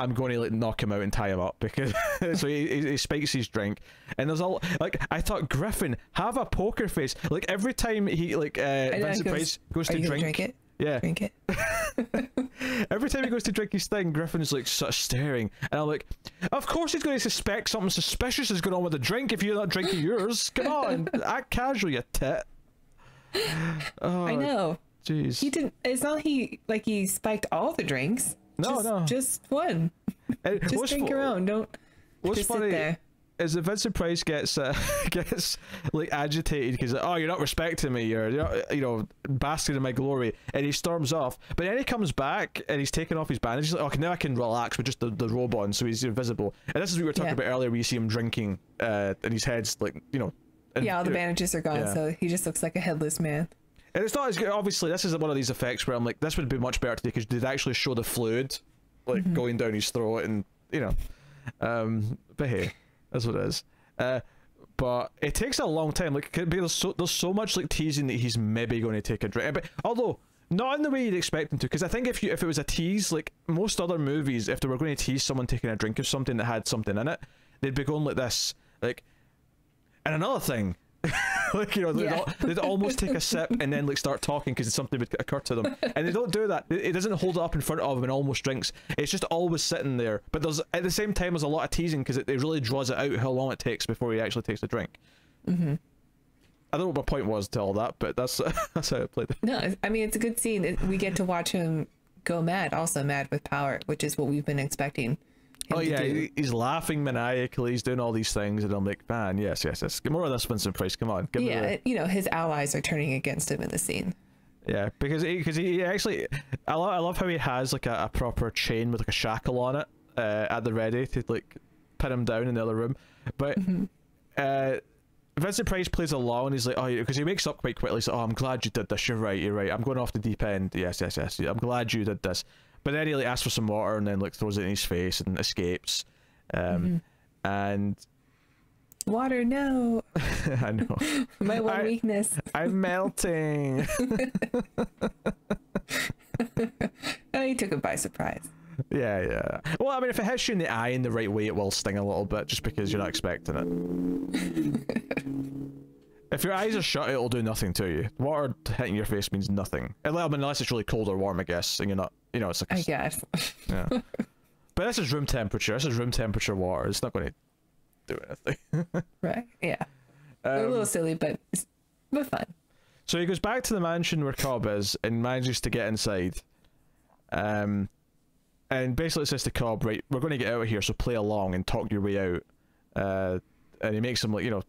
I'm going to like, knock him out and tie him up because so he spikes his drink, and there's all like I thought Griffin have a poker face like every time he like Vincent Price goes to drink it. Yeah. Drink it. Every time he goes to drink his thing, Griffin's like such staring, and I'm like, of course he's going to suspect something suspicious is going on with the drink if you're not drinking yours. Come on, act casual, you tit. Oh, I know. Jeez. He didn't. It's not he like he spiked all the drinks. No, just one. Just drink your own. Don't. What's just funny? Sit there. Is that Vincent Price gets like agitated because like, oh you're not respecting me, you're you know basking in my glory, and he storms off. But then he comes back and he's taking off his bandage. He's like, okay, now I can relax with just the robe on, so he's invisible. And this is what we were talking about earlier, where you see him drinking, and his head's like you know. And, yeah, all the bandages are gone, so he just looks like a headless man. And it's not as good. Obviously, this is one of these effects where I'm like, this would be much better today because they'd actually show the fluid, like going down his throat, and you know, but hey. That's what it is. But it takes a long time. Like there's so much like teasing that he's maybe going to take a drink. But although not in the way you'd expect him to, because I think if it was a tease, like most other movies, if they were going to tease someone taking a drink of something that had something in it, they'd be going like this, like, and another thing. Like you know, they'd almost take a sip and then like start talking because something would occur to them, and they don't do that. It doesn't hold up in front of them and almost drinks. It's just always sitting there. But there's at the same time there's a lot of teasing because it really draws it out how long it takes before he actually takes a drink. I don't know what my point was to all that, but that's how I played it. No, I mean it's a good scene. We get to watch him go mad, also mad with power, which is what we've been expecting. Oh yeah, he's laughing maniacally. He's doing all these things, and I'm like, man, yes. More of this, Vincent Price. Come on. You know his allies are turning against him in the scene. Yeah, because he actually, I love how he has like a proper chain with like a shackle on it at the ready to like pin him down in the other room. But Vincent Price plays along. He's like, oh, because he wakes up quite quickly. So, oh, I'm glad you did this. You're right. I'm going off the deep end. Yes. I'm glad you did this. But then he like asks for some water and then like throws it in his face and escapes. And water, no. I know. My one weakness. I'm melting. Oh, he took it by surprise. Yeah. Well, I mean, if it hits you in the eye in the right way, it will sting a little bit just because you're not expecting it. If your eyes are shut, it'll do nothing to you. Water hitting your face means nothing. I mean, unless it's really cold or warm, I guess, and you're not, you know, it's like... I guess. Yeah. But this is room temperature. This is room temperature water. It's not going to do anything. Right, yeah. A little silly, but fun. So he goes back to the mansion where Cobb is and manages to get inside. And basically says to Cobb, right, we're going to get out of here, so play along and talk your way out. And he makes him, like, you know...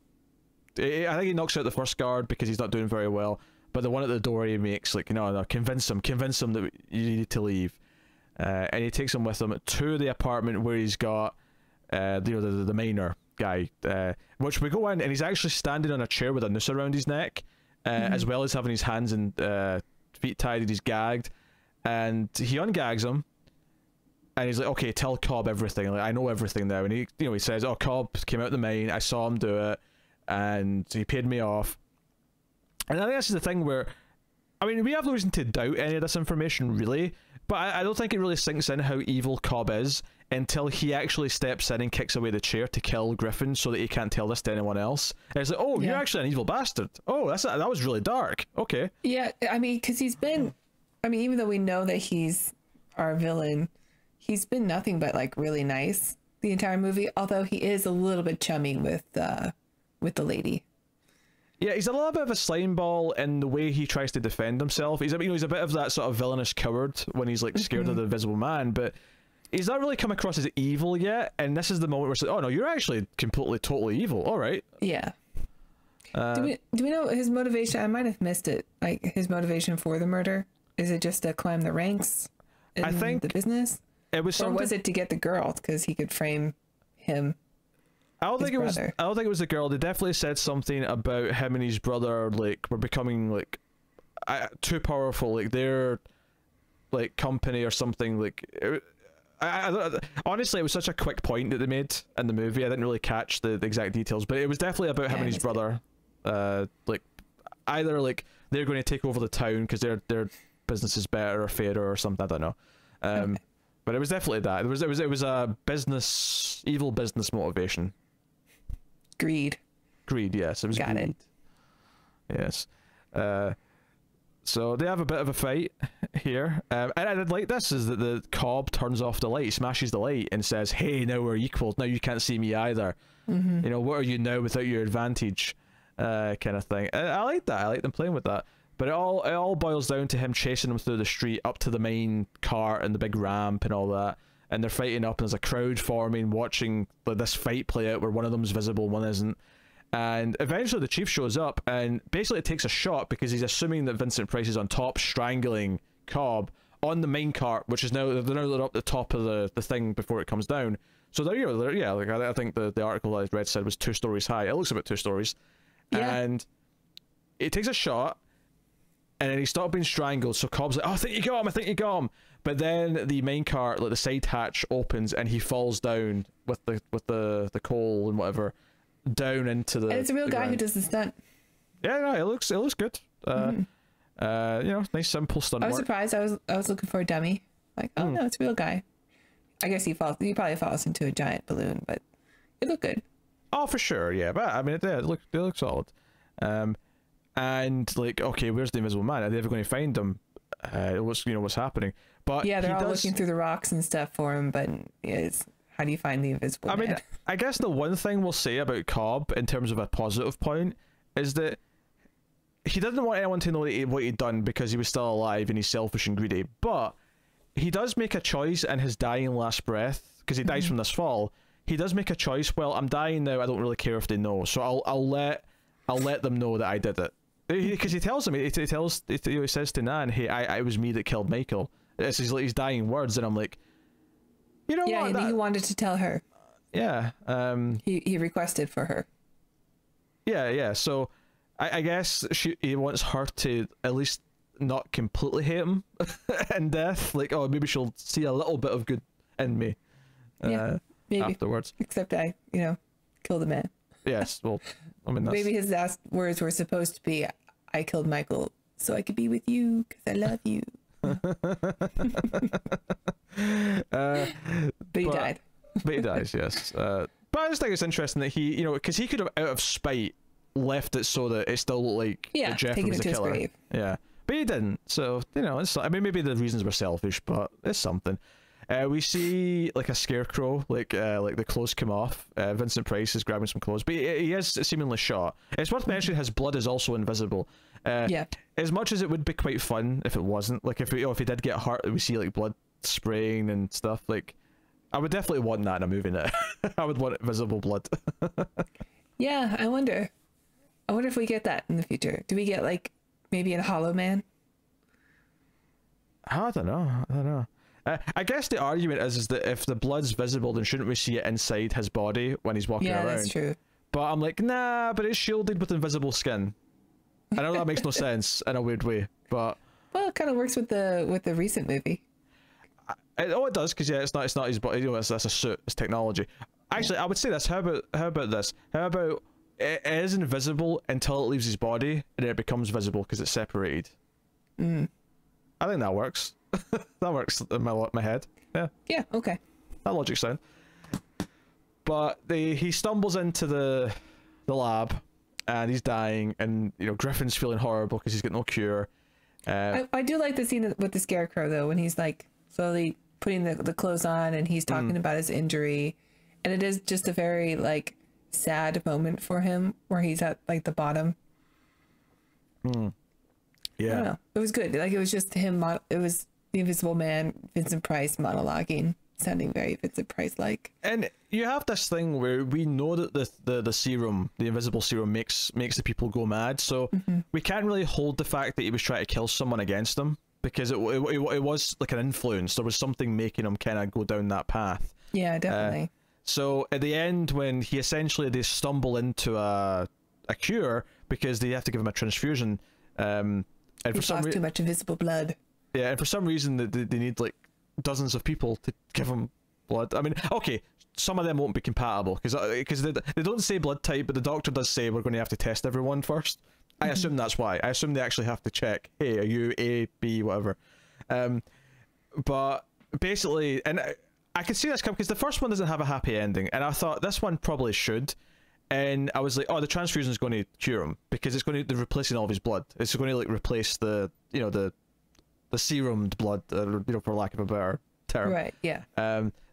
I think he knocks out the first guard because he's not doing very well, but the one at the door he makes like no, convince him that you need to leave, and he takes him with him to the apartment where he's got the miner guy, which we go in and he's actually standing on a chair with a noose around his neck, as well as having his hands and feet tied, and he's gagged, and he ungags him. And he's like, okay, tell Cobb everything. Like, I know everything now. And he, you know, he says, oh, Cobb came out of the mine. I saw him do it. And he paid me off. And I think this is the thing where, I mean, we have no reason to doubt any of this information, really, but I don't think it really sinks in how evil Cobb is until he actually steps in and kicks away the chair to kill Griffin so that he can't tell this to anyone else. And it's like, oh, you're actually an evil bastard. Oh, that was really dark. Okay. Yeah, I mean, because he's been, I mean, even though we know that he's our villain, he's been nothing but, like, really nice the entire movie, although he is a little bit chummy with the lady. Yeah, he's a little bit of a slime ball in the way he tries to defend himself. He's, you know, he's a bit of that sort of villainous coward when he's like scared of the Invisible Man, but he's not really come across as evil yet, and this is the moment where it's like, oh no, you're actually completely, totally evil. All right. Yeah. Do we know his motivation? I might have missed it. Like his motivation for the murder? Is it just to climb the ranks in the business? It was something... Or was it to get the girl because he could frame him? I don't think it was the girl. They definitely said something about him and his brother, like, were becoming like too powerful, like their like company or something. Like, honestly, it was such a quick point that they made in the movie. I didn't really catch the exact details, but it was definitely about him and his brother. Like, either like they're going to take over the town because their business is better or fairer or something. I don't know. But it was definitely that. It was a business, evil business motivation. Greed. Greed, yes. It was got greed. It. Yes. So they have a bit of a fight here. And I did like this, is that the Cobb turns off the light, smashes the light, and says, hey, now we're equals. Now you can't see me either. Mm-hmm. You know, what are you now without your advantage? Kind of thing. I like that. I like them playing with that. But it all boils down to him chasing them through the street, up to the main cart and the big ramp and all that. And they're fighting up, and there's a crowd forming, watching this fight play out where one of them's visible, one isn't. And eventually the chief shows up, and basically it takes a shot because he's assuming that Vincent Price is on top, strangling Cobb on the main cart, which is now, they're up the top of the thing before it comes down. So there you go. Yeah, like I think the article I read said was 2 stories high. It looks about 2 stories. Yeah. And it takes a shot, and then he stopped being strangled. So Cobb's like, oh, I think you got him, I think you got him. But then the main cart, like the side hatch, opens, and he falls down with the coal and whatever. Down into the. And it's a real guy ground. Who does the stunt. Yeah, no, it looks good. You know, nice simple stunt. I was surprised. I was looking for a dummy. Like, oh no, it's a real guy. I guess he falls. He probably falls into a giant balloon, but it looked good. Oh, for sure, yeah. But I mean, it looked solid. And like, okay, where's the Invisible Man? Are they ever going to find him? What's happening? But yeah, they're all looking through the rocks and stuff for him, but it's. How do you find the Invisible Man? I mean, I guess the one thing we'll say about Cobb in terms of a positive point is that he didn't want anyone to know what he'd done because he was still alive and he's selfish and greedy. But he does make a choice in his dying last breath, because he dies from this fall. He does make a choice. Well, I'm dying now. I don't really care if they know, so I'll let them know that I did it. Because he tells them, he says to Nan, "Hey, it was me that killed Michael." It's his dying words, and I'm like. You know yeah, what, he wanted to tell her. Yeah. He requested for her. Yeah. So, I guess he wants her to at least not completely hate him in death. Like, oh, maybe she'll see a little bit of good in me. Yeah, maybe. Afterwards. Except I killed the man. Yes. Well, I mean, that's... Maybe his last words were supposed to be, "I killed Michael so I could be with you because I love you." But he died. But he dies, yes. But I just think it's interesting that he, you know, because he could have, out of spite, left it so that it still looked like Jeffrey was a killer. Yeah, but he didn't. So you know, it's. I mean, maybe the reasons were selfish, but it's something. We see like a scarecrow, like the clothes come off. Vincent Price is grabbing some clothes, but he is seemingly shot. It's worth mentioning his blood is also invisible. Yeah. As much as it would be quite fun if it wasn't, like if he did get hurt, we see like blood spraying and stuff. Like, I would definitely want that in a movie now. I would want visible blood. Yeah, I wonder if we get that in the future. Do we get like maybe a Hollow Man? I don't know. I guess the argument is that if the blood's visible, then shouldn't we see it inside his body when he's walking around? Yeah, that's true. But I'm like, nah, but it's shielded with invisible skin. I know that makes no sense in a weird way, but... Well, it kind of works with the recent movie. It does, because yeah, it's not his body, you know, that's a suit, it's technology. Actually, yeah. I would say this, how about this? How about it is invisible until it leaves his body, and then it becomes visible because it's separated? I think that works. That works in my head. Yeah, okay, that logic's sound. But he stumbles into the lab and he's dying, and you know Griffin's feeling horrible because he's got no cure. I do like the scene with the scarecrow though, when he's like slowly putting the clothes on and he's talking about his injury, and it is just a very like sad moment for him where he's at like the bottom. Yeah, I don't know. It was good. Like, it was just him. It was the Invisible Man, Vincent Price monologuing, sounding very Vincent Price like. And you have this thing where we know that the serum, the invisible serum, makes the people go mad. So we can't really hold the fact that he was trying to kill someone against them, because it was like an influence. There was something making him kind of go down that path. Yeah, definitely. So at the end, when they stumble into a cure because they have to give him a transfusion. And he lost too much invisible blood. Yeah, and for some reason they need like dozens of people to give him blood. I mean, okay, some of them won't be compatible because they don't say blood type, but the doctor does say we're going to have to test everyone first. I assume that's why. I assume they actually have to check. Hey, are you A, B, whatever? But basically, and I could see this coming because the first one doesn't have a happy ending, and I thought this one probably should. And I was like, oh, the transfusion is going to cure him because it's going to be replacing all of his blood. It's going to like replace the, you know, the serumed blood, you know, for lack of a better term. Right. Yeah.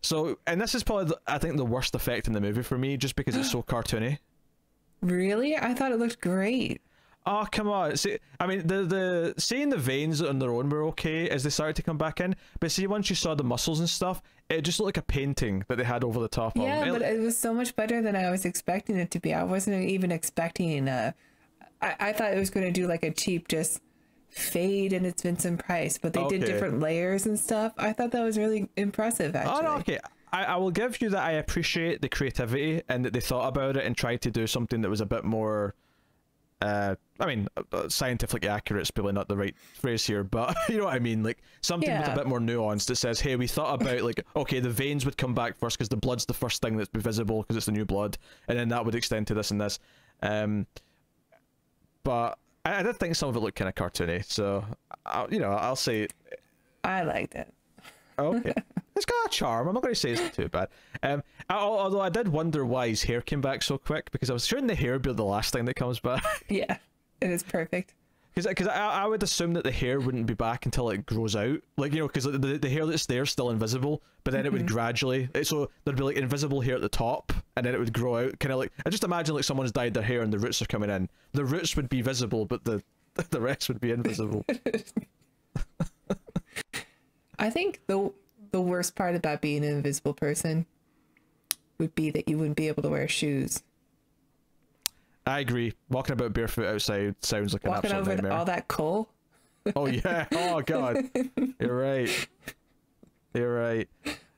So, and this is probably, I think, the worst effect in the movie for me, just because it's so cartoony. Really? I thought it looked great. Oh, come on. See, I mean, the seeing the veins on their own were okay as they started to come back in, but see, once you saw the muscles and stuff, it just looked like a painting that they had over the top of. Yeah, but it was so much better than I was expecting it to be. I wasn't even expecting I thought it was going to do like a cheap just fade and it's Vincent Price, but they did different layers and stuff. I thought that was really impressive, actually. Oh, okay. I will give you that. I appreciate the creativity and that they thought about it and tried to do something that was a bit more I mean, scientifically accurate is probably not the right phrase here, but you know what I mean, like something with a bit more nuance that says, hey, we thought about like, okay, the veins would come back first because the blood's the first thing that's visible because it's the new blood, and then that would extend to this and this. But I did think some of it looked kind of cartoony, so you know, I'll say I liked it. Okay. It's got a charm. I'm not going to say it's too bad. Although I did wonder why his hair came back so quick, because I was showing the hair be the last thing that comes back. Yeah, it is perfect. Because I would assume that the hair wouldn't be back until it grows out. Like, you know, because the hair that's there is still invisible, but then it would gradually... So there'd be, like, invisible hair at the top, and then it would grow out. Kind of like... I just imagine, like, someone's dyed their hair and the roots are coming in. The roots would be visible, but the rest would be invisible. I think the worst part about being an invisible person would be that you wouldn't be able to wear shoes. I agree. Walking about barefoot outside sounds like an absolute nightmare. All that coal. Oh yeah. Oh god. You're right. You're right.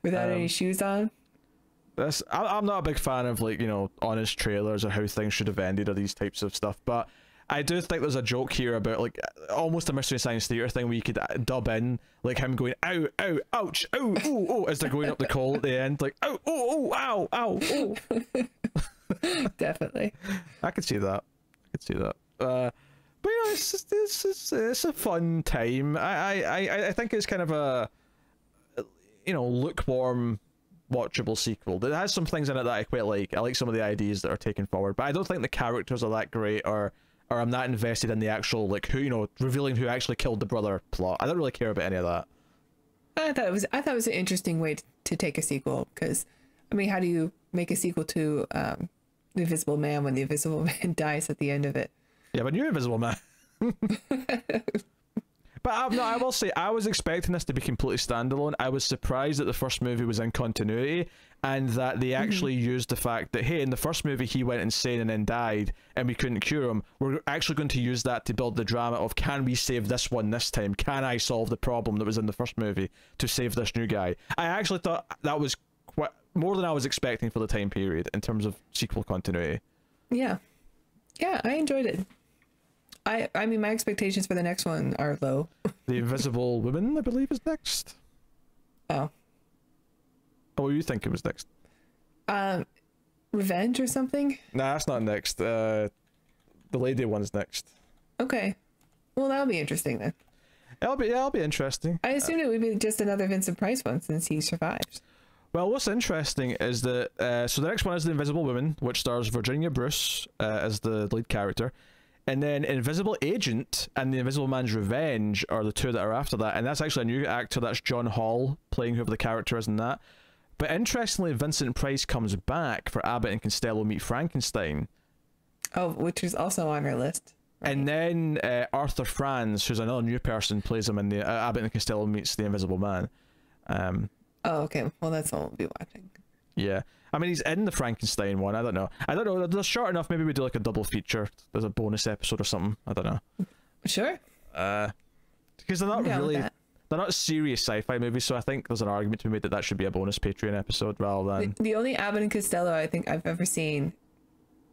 Without any shoes on. That's. I'm not a big fan of, like, you know, honest trailers or how things should have ended or these types of stuff, but I do think there's a joke here about, like, almost a Mystery Science Theater thing where you could dub in, like, him going, ow, ow, ouch, ow, ooh, oh, as they're going up the coal at the end, like, ow, oh, ow, ow, ow. Definitely. I could see that. I could see that. But, you know, it's a fun time. I think it's kind of a, you know, lukewarm, watchable sequel. It has some things in it that I quite like. I like some of the ideas that are taken forward, but I don't think the characters are that great, or I'm not invested in the actual, like, who, you know, revealing who actually killed the brother plot. I don't really care about any of that. I thought it was an interesting way to take a sequel, because, I mean, how do you make a sequel to The Invisible Man when the Invisible Man dies at the end of it? Yeah, but you're Invisible Man. But no, I will say, I was expecting this to be completely standalone. I was surprised that the first movie was in continuity, and that they actually used the fact that, hey, in the first movie he went insane and then died, and we couldn't cure him. We're actually going to use that to build the drama of, can we save this one this time? Can I solve the problem that was in the first movie to save this new guy? I actually thought that was quite more than I was expecting for the time period in terms of sequel continuity. Yeah. Yeah, I enjoyed it. I mean, my expectations for the next one are low. The Invisible Woman, I believe, is next. Oh. Oh, you think it was next? Revenge or something? Nah, that's not next. The lady one's next. Okay. Well, that'll be interesting then. It'll be interesting. I assumed it would be just another Vincent Price one since he survived. Well, what's interesting is that so the next one is The Invisible Woman, which stars Virginia Bruce as the lead character. And then Invisible Agent and The Invisible Man's Revenge are the two that are after that. And that's actually a new actor. That's John Hall playing whoever the character is in that. But interestingly, Vincent Price comes back for Abbott and Costello Meet Frankenstein. Oh, which is also on her list. Right? And then Arthur Franz, who's another new person, plays him in the Abbott and Costello Meets the Invisible Man. Oh, okay. Well, that's all we'll be watching. Yeah. I mean, he's in the Frankenstein one. I don't know. They're short enough. Maybe we do like a double feature. There's a bonus episode or something. I don't know. Sure. Because they're not really, they're not serious sci-fi movies. So I think there's an argument to be made that that should be a bonus Patreon episode rather than the only Abbott and Costello I think I've ever seen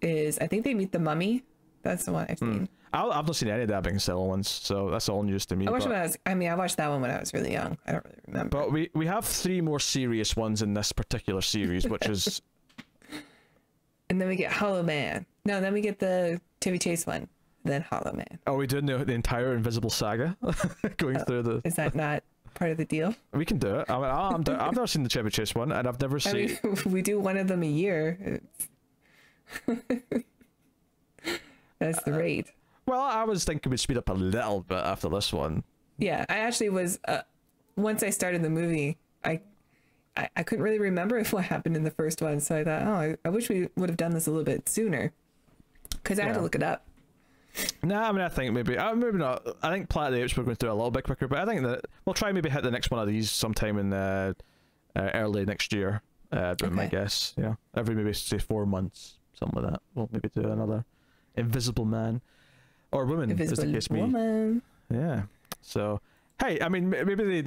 is I think they meet the Mummy. That's the one I've seen. I've not seen any of the Abbott and Costello ones, so that's all news to me. I watched that one when I was really young. I don't really remember. But we have three more serious ones in this particular series, which is... And then we get Hollow Man. No, then we get the Chevy Chase one, then Hollow Man. Oh, we did the entire Invisible Saga going through the... Is that not... part of the deal? We can do it. I mean, I've never seen the Chevy Chase one, and I've never seen. I mean, we do one of them a year. That's the rate. Well, I was thinking we'd speed up a little bit after this one. Yeah, I actually was. Once I started the movie, I couldn't really remember what happened in the first one, so I thought, oh, I wish we would have done this a little bit sooner, because I had to look it up. No, I mean, I think maybe not. I think Planet of the Apes we're going to do a little bit quicker, but I think that we'll try and maybe hit the next one of these sometime in early next year. But my guess, yeah, every maybe say 4 months, something like that. We'll maybe do another Invisible Man or Woman, Invisible as the case Woman. Be. Yeah. So hey, I mean, maybe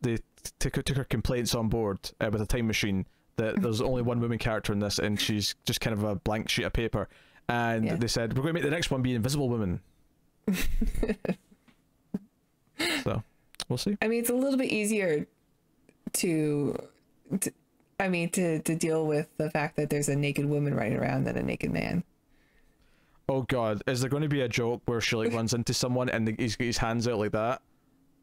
they took her complaints on board with a time machine that there's only one woman character in this, and she's just kind of a blank sheet of paper. And they said, we're going to make the next one be Invisible Woman. So, we'll see. I mean, it's a little bit easier to deal with the fact that there's a naked woman running around than a naked man. Oh, God. Is there going to be a joke where she, like, runs into someone and he's got his hands out like that?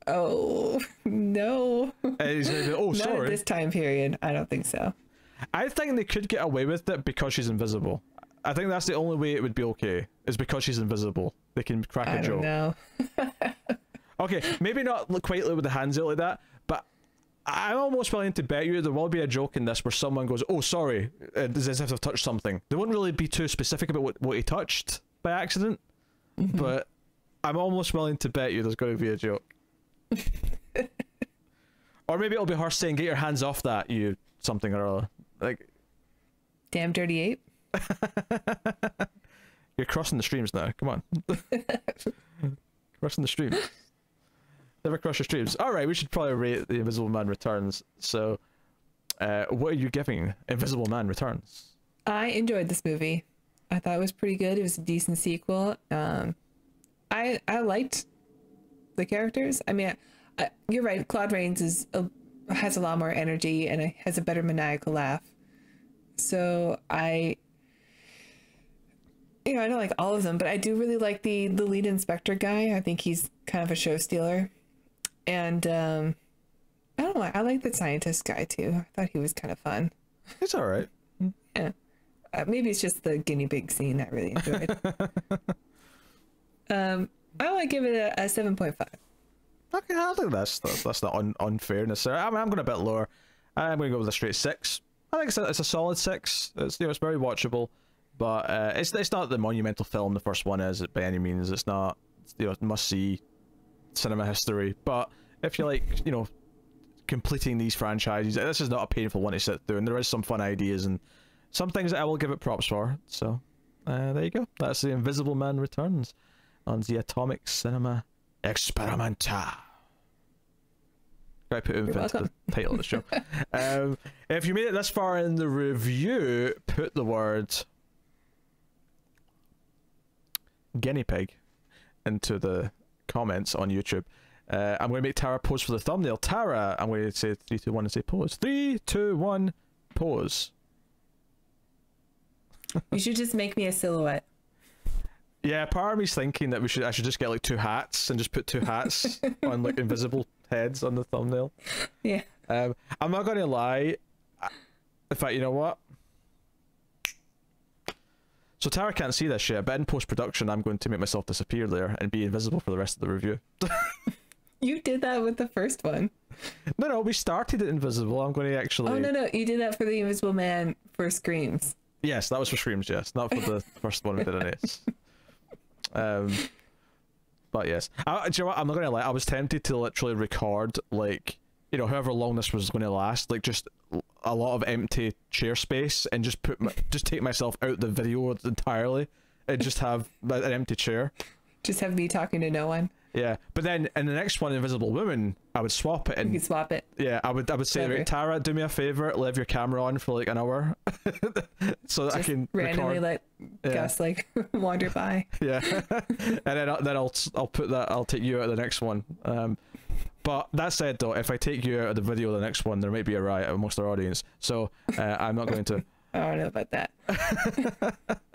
Oh, no. He's gonna be, oh, sorry. Not at this time period. I don't think so. I think they could get away with it because she's invisible. I think that's the only way it would be okay, is because she's invisible. They can crack a joke. I don't know. Okay, maybe not quite with the hands out like that, but I'm almost willing to bet you there will be a joke in this where someone goes, oh, sorry, as if I've touched something. They wouldn't really be too specific about what he touched by accident, but I'm almost willing to bet you there's going to be a joke. Or maybe it'll be her saying, get your hands off that, you something or other. Like, damn dirty ape. You're crossing the streams now, come on. Crossing the streams. Never cross your streams. Alright, we should probably rate The Invisible Man Returns. So what are you giving Invisible Man Returns? I enjoyed this movie. I thought it was pretty good. It was a decent sequel. I liked the characters. I mean, you're right, Claude Rains has a lot more energy and has a better maniacal laugh. So I don't like all of them, but I do really like the lead inspector guy. I think he's kind of a show stealer. And I don't know, I like the scientist guy too. I thought he was kind of fun. It's all right. Yeah. Maybe it's just the guinea pig scene I really enjoyed. I want to give it a 7.5. Okay, I think that's not unfairness there. I mean, I'm going a bit lower. I'm going to go with a straight 6. I think it's a solid 6. It's, you know, it's very watchable, but it's not the monumental film the first one is by any means. It's not, you know, must see cinema history. But if you like, you know, completing these franchises, this is not a painful one to sit through, and there is some fun ideas and some things that I will give it props for. So there you go. That's The Invisible Man Returns on the Atomic Cinema Experiment. I put Invent to the title of the show. If you made it this far in the review, put the word guinea pig into the comments on YouTube. I'm going to make Tara pose for the thumbnail. Tara, I'm going to say 3, 2, 1 and say pose. 3, 2, 1, pose. You should just make me a silhouette. Yeah, part of me's thinking that I should just get like 2 hats and just put 2 hats on like invisible heads on the thumbnail. Yeah. I'm not gonna lie. In fact, you know what? So Tara can't see this shit, but in post-production, I'm going to make myself disappear there and be invisible for the rest of the review. You did that with the first one. No, we started it invisible. I'm going to actually. Oh no, you did that for The Invisible Man for Screams. Yes, that was for Screams. Yes, not for the first one we did an Ace. But yes, do you know what? I'm not gonna lie, I was tempted to literally record, like, you know, however long this was gonna last, like just a lot of empty chair space and just take myself out the video entirely and just have an empty chair, just have me talking to no one. Yeah, but then in the next one, Invisible Woman, I would swap it. And you could swap it. Yeah, I would say, right, Tara, do me a favor, leave your camera on for like an hour, so that I can randomly record. Let Gus like wander by. Yeah, and then I'll put that. I'll take you out of the next one. But that said, though, if I take you out of the video of the next one, there might be a riot amongst our audience. So I'm not going to. I don't know about that.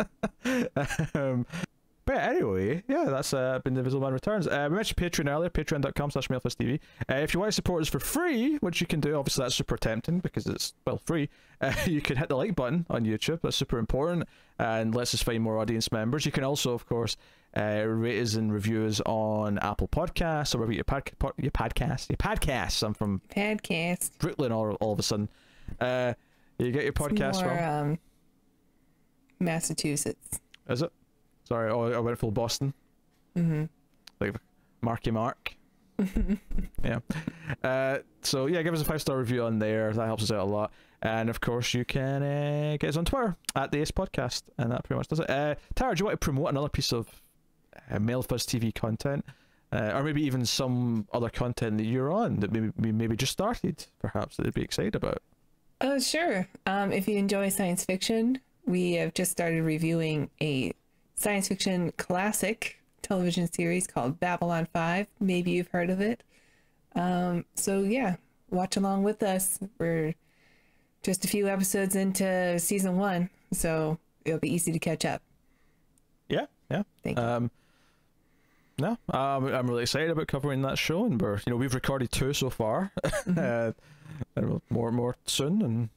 But anyway. anyway, yeah, that's been The Invisible Man Returns. We mentioned Patreon earlier, patreon.com/mildfuzztv. If you want to support us for free, which you can do, obviously that's super tempting because it's, well, free. You can hit the like button on YouTube, that's super important, and lets us find more audience members. You can also, of course, rate us and review us on Apple Podcasts, or wherever your podcast. I'm from podcast Brooklyn all of a sudden. You get your podcast more, from Massachusetts. Is it? Sorry, oh, I went full Boston. Mm-hmm. Like Marky Mark. Yeah. So yeah, give us a 5-star review on there. That helps us out a lot. And of course, you can get us on Twitter at the ACE Podcast, and that pretty much does it. Tara, do you want to promote another piece of Mild Fuzz TV content, or maybe even some other content that you're on that maybe just started, perhaps that they'd be excited about? Oh sure. If you enjoy science fiction, we have just started reviewing a science fiction classic television series called Babylon 5. Maybe you've heard of it. So yeah, watch along with us. We're just a few episodes into season 1, so it'll be easy to catch up. Yeah. Thank you. No, I'm really excited about covering that show, and we've recorded 2 so far. More soon, and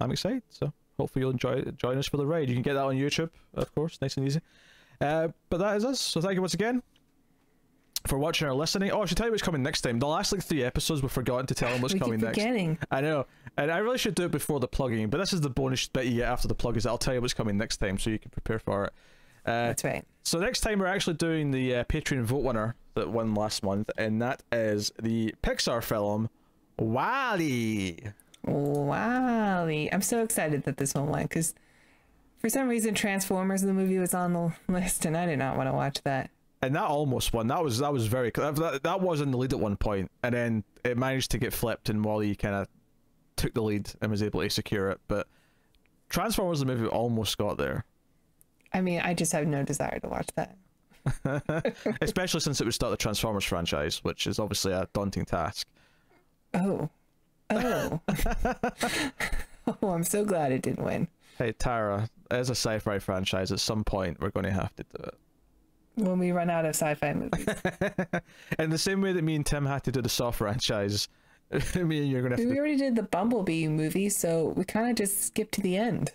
I'm excited. So hopefully you'll join us for the ride. You can get that on YouTube, of course, nice and easy. But that is us. So thank you once again for watching or listening. Oh, I should tell you what's coming next time. The last 3 episodes we've forgotten to tell them what's coming next. I know, and I really should do it before the plugging, but this is the bonus bit you get after the plug, is that I'll tell you what's coming next time so you can prepare for it. That's right. So next time we're actually doing the Patreon vote winner that won last month, and that is the Pixar film WALL-E. I'm so excited that this one went, because for some reason Transformers the movie was on the list, and I did not want to watch that. And that almost won. That was very close. That was in the lead at one point, and then it managed to get flipped, and WALL-E kind of took the lead and was able to secure it. But Transformers the movie almost got there. I mean, I just have no desire to watch that. Especially since it would start the Transformers franchise, which is obviously a daunting task. Oh. Oh, I'm so glad it didn't win. Hey, Tara, as a sci-fi franchise, at some point, we're going to have to do it. When we run out of sci-fi movies. And the same way that me and Tim had to do the Saw franchise, me and you're going to have to... We already did the Bumblebee movie, so we kind of just skipped to the end.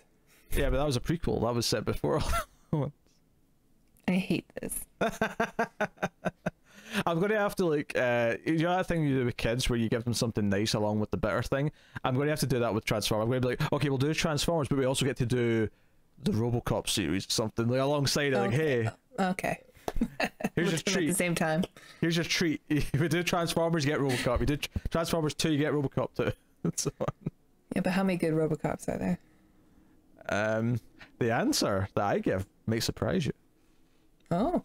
Yeah, but that was a prequel. That was set before. I hate this. I'm going to have to, you know that thing you do with kids where you give them something nice along with the bitter thing? I'm going to have to do that with Transformers. I'm going to be like, okay, we'll do Transformers, but we also get to do the RoboCop series or something, alongside it. Okay. Hey. Okay. Here's your treat. At the same time. Here's your treat. We do Transformers, you get RoboCop. We do Transformers 2, you get RoboCop 2. And so on. Yeah, but how many good RoboCops are there? The answer that I give may surprise you. Oh.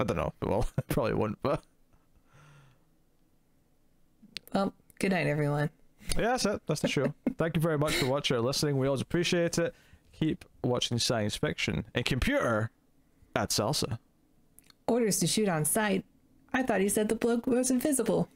I don't know. Well, I probably won't, but... Well, good night, everyone. Yeah, that's it. That's the show. Thank you very much for watching or listening. We always appreciate it. Keep watching science fiction. And computer, add salsa. Orders to shoot on sight. I thought he said the bloke was invisible.